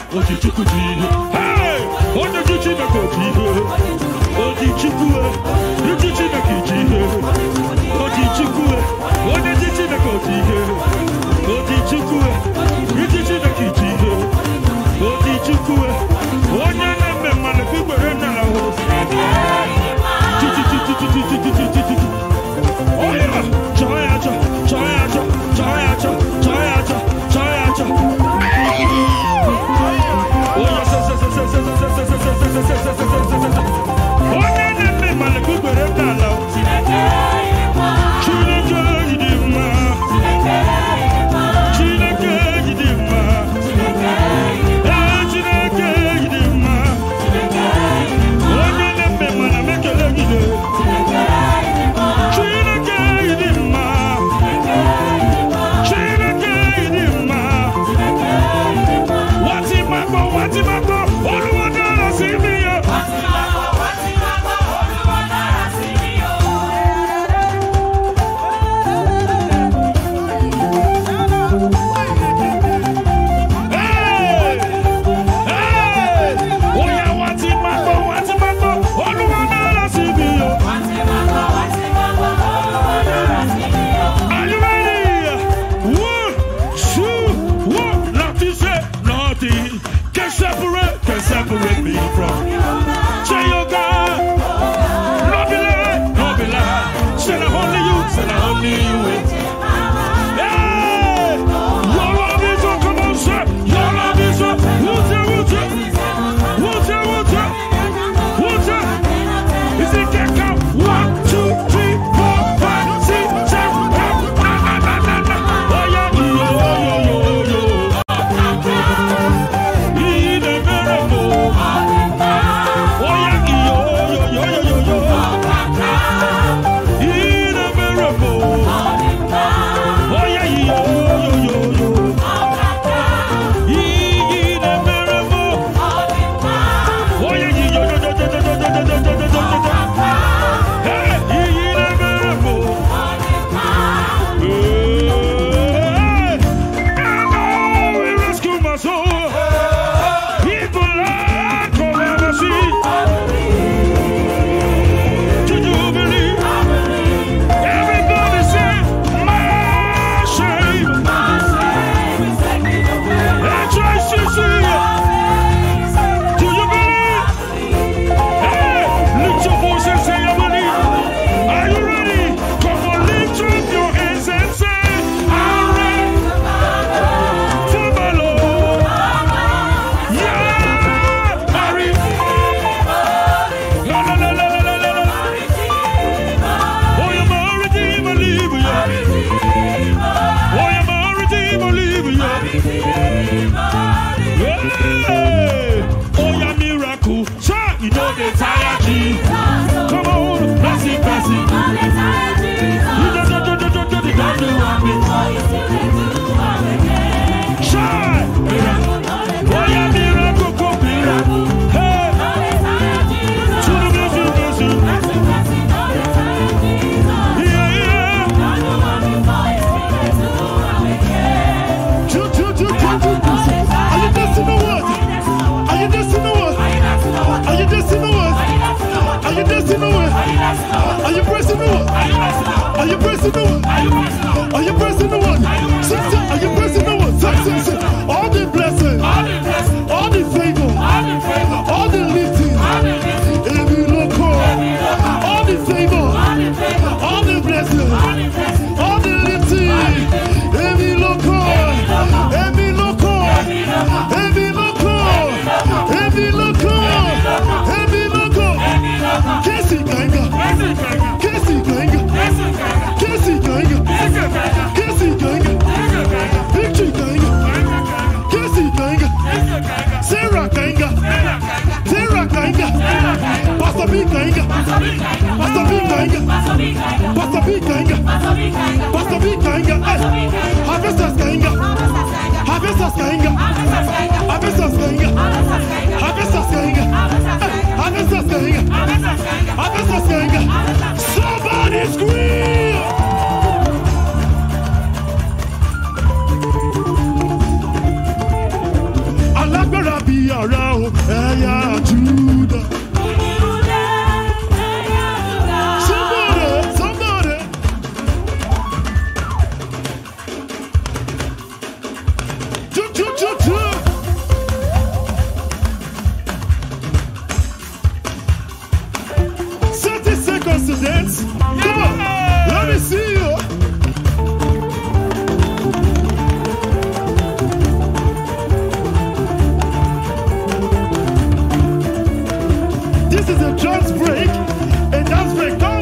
Oh, yes, yes, yes, yes. Somebody scream! Alágbára bí ara o, ẹ̀yà Júdà. Somebody, somebody. Dance. Come on, let me see you. This is a dance break, a dance break. Come on,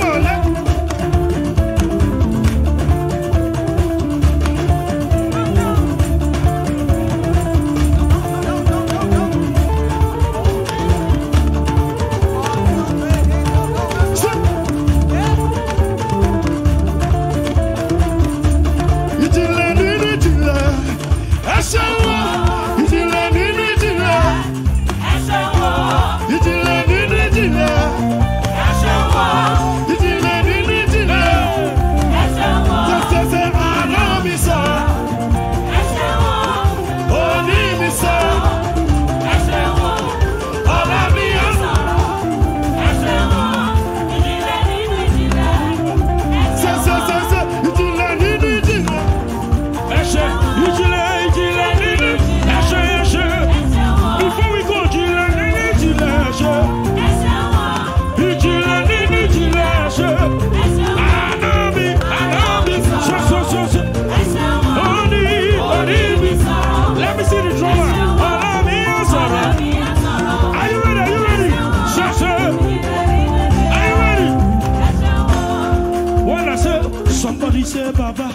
Baba,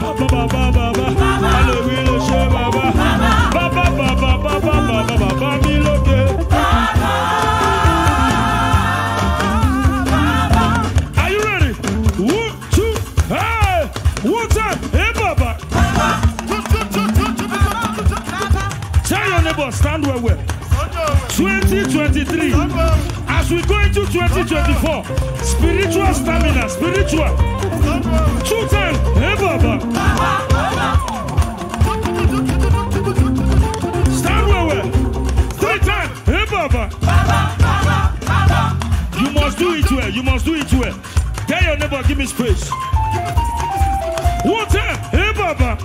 Baba, Baba, Baba, Baba, Baba, Baba, Baba, Baba, stand where we're 2023 as we go into 2024 spiritual stamina, spiritual two times. Hey, Baba. Stand where we're three times. Hey, Baba. You must do it well, you must do it well. Tell your neighbor, give me space. One time. Hey, Baba.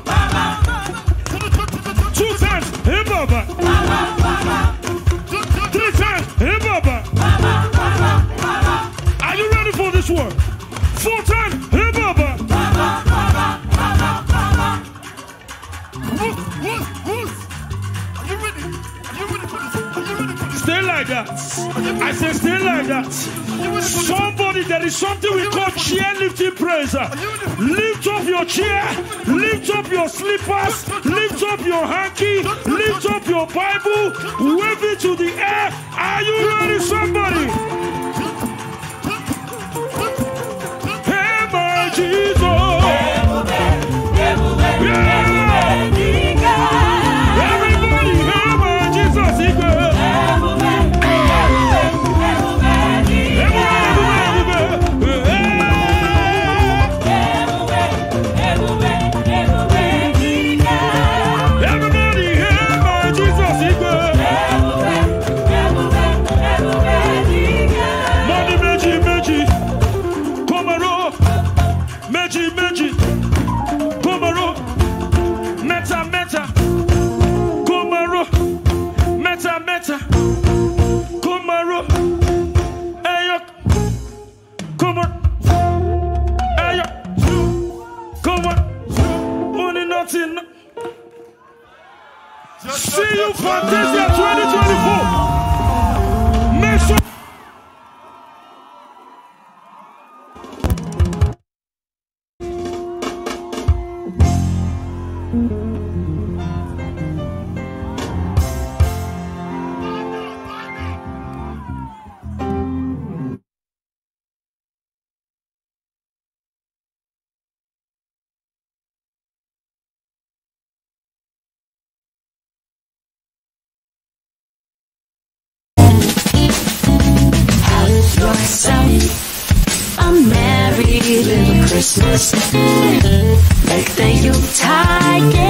Two times, hey Baba. Three times, hey Baba. Are you ready for this one? Four times, hey Baba. Are you ready? Are you ready for this? Are you ready for this? Stay like that. I say stay like that. Somebody, there is something we call chairlifting praise. Lift up your chair, lift up your slippers, lift up your hanky, lift up your Bible, wave it to the air. Are you ready, somebody? Hey, my Jesus. waiting. See you, Fantasia 2024. Make sure. A merry little Christmas, like the Yuletide.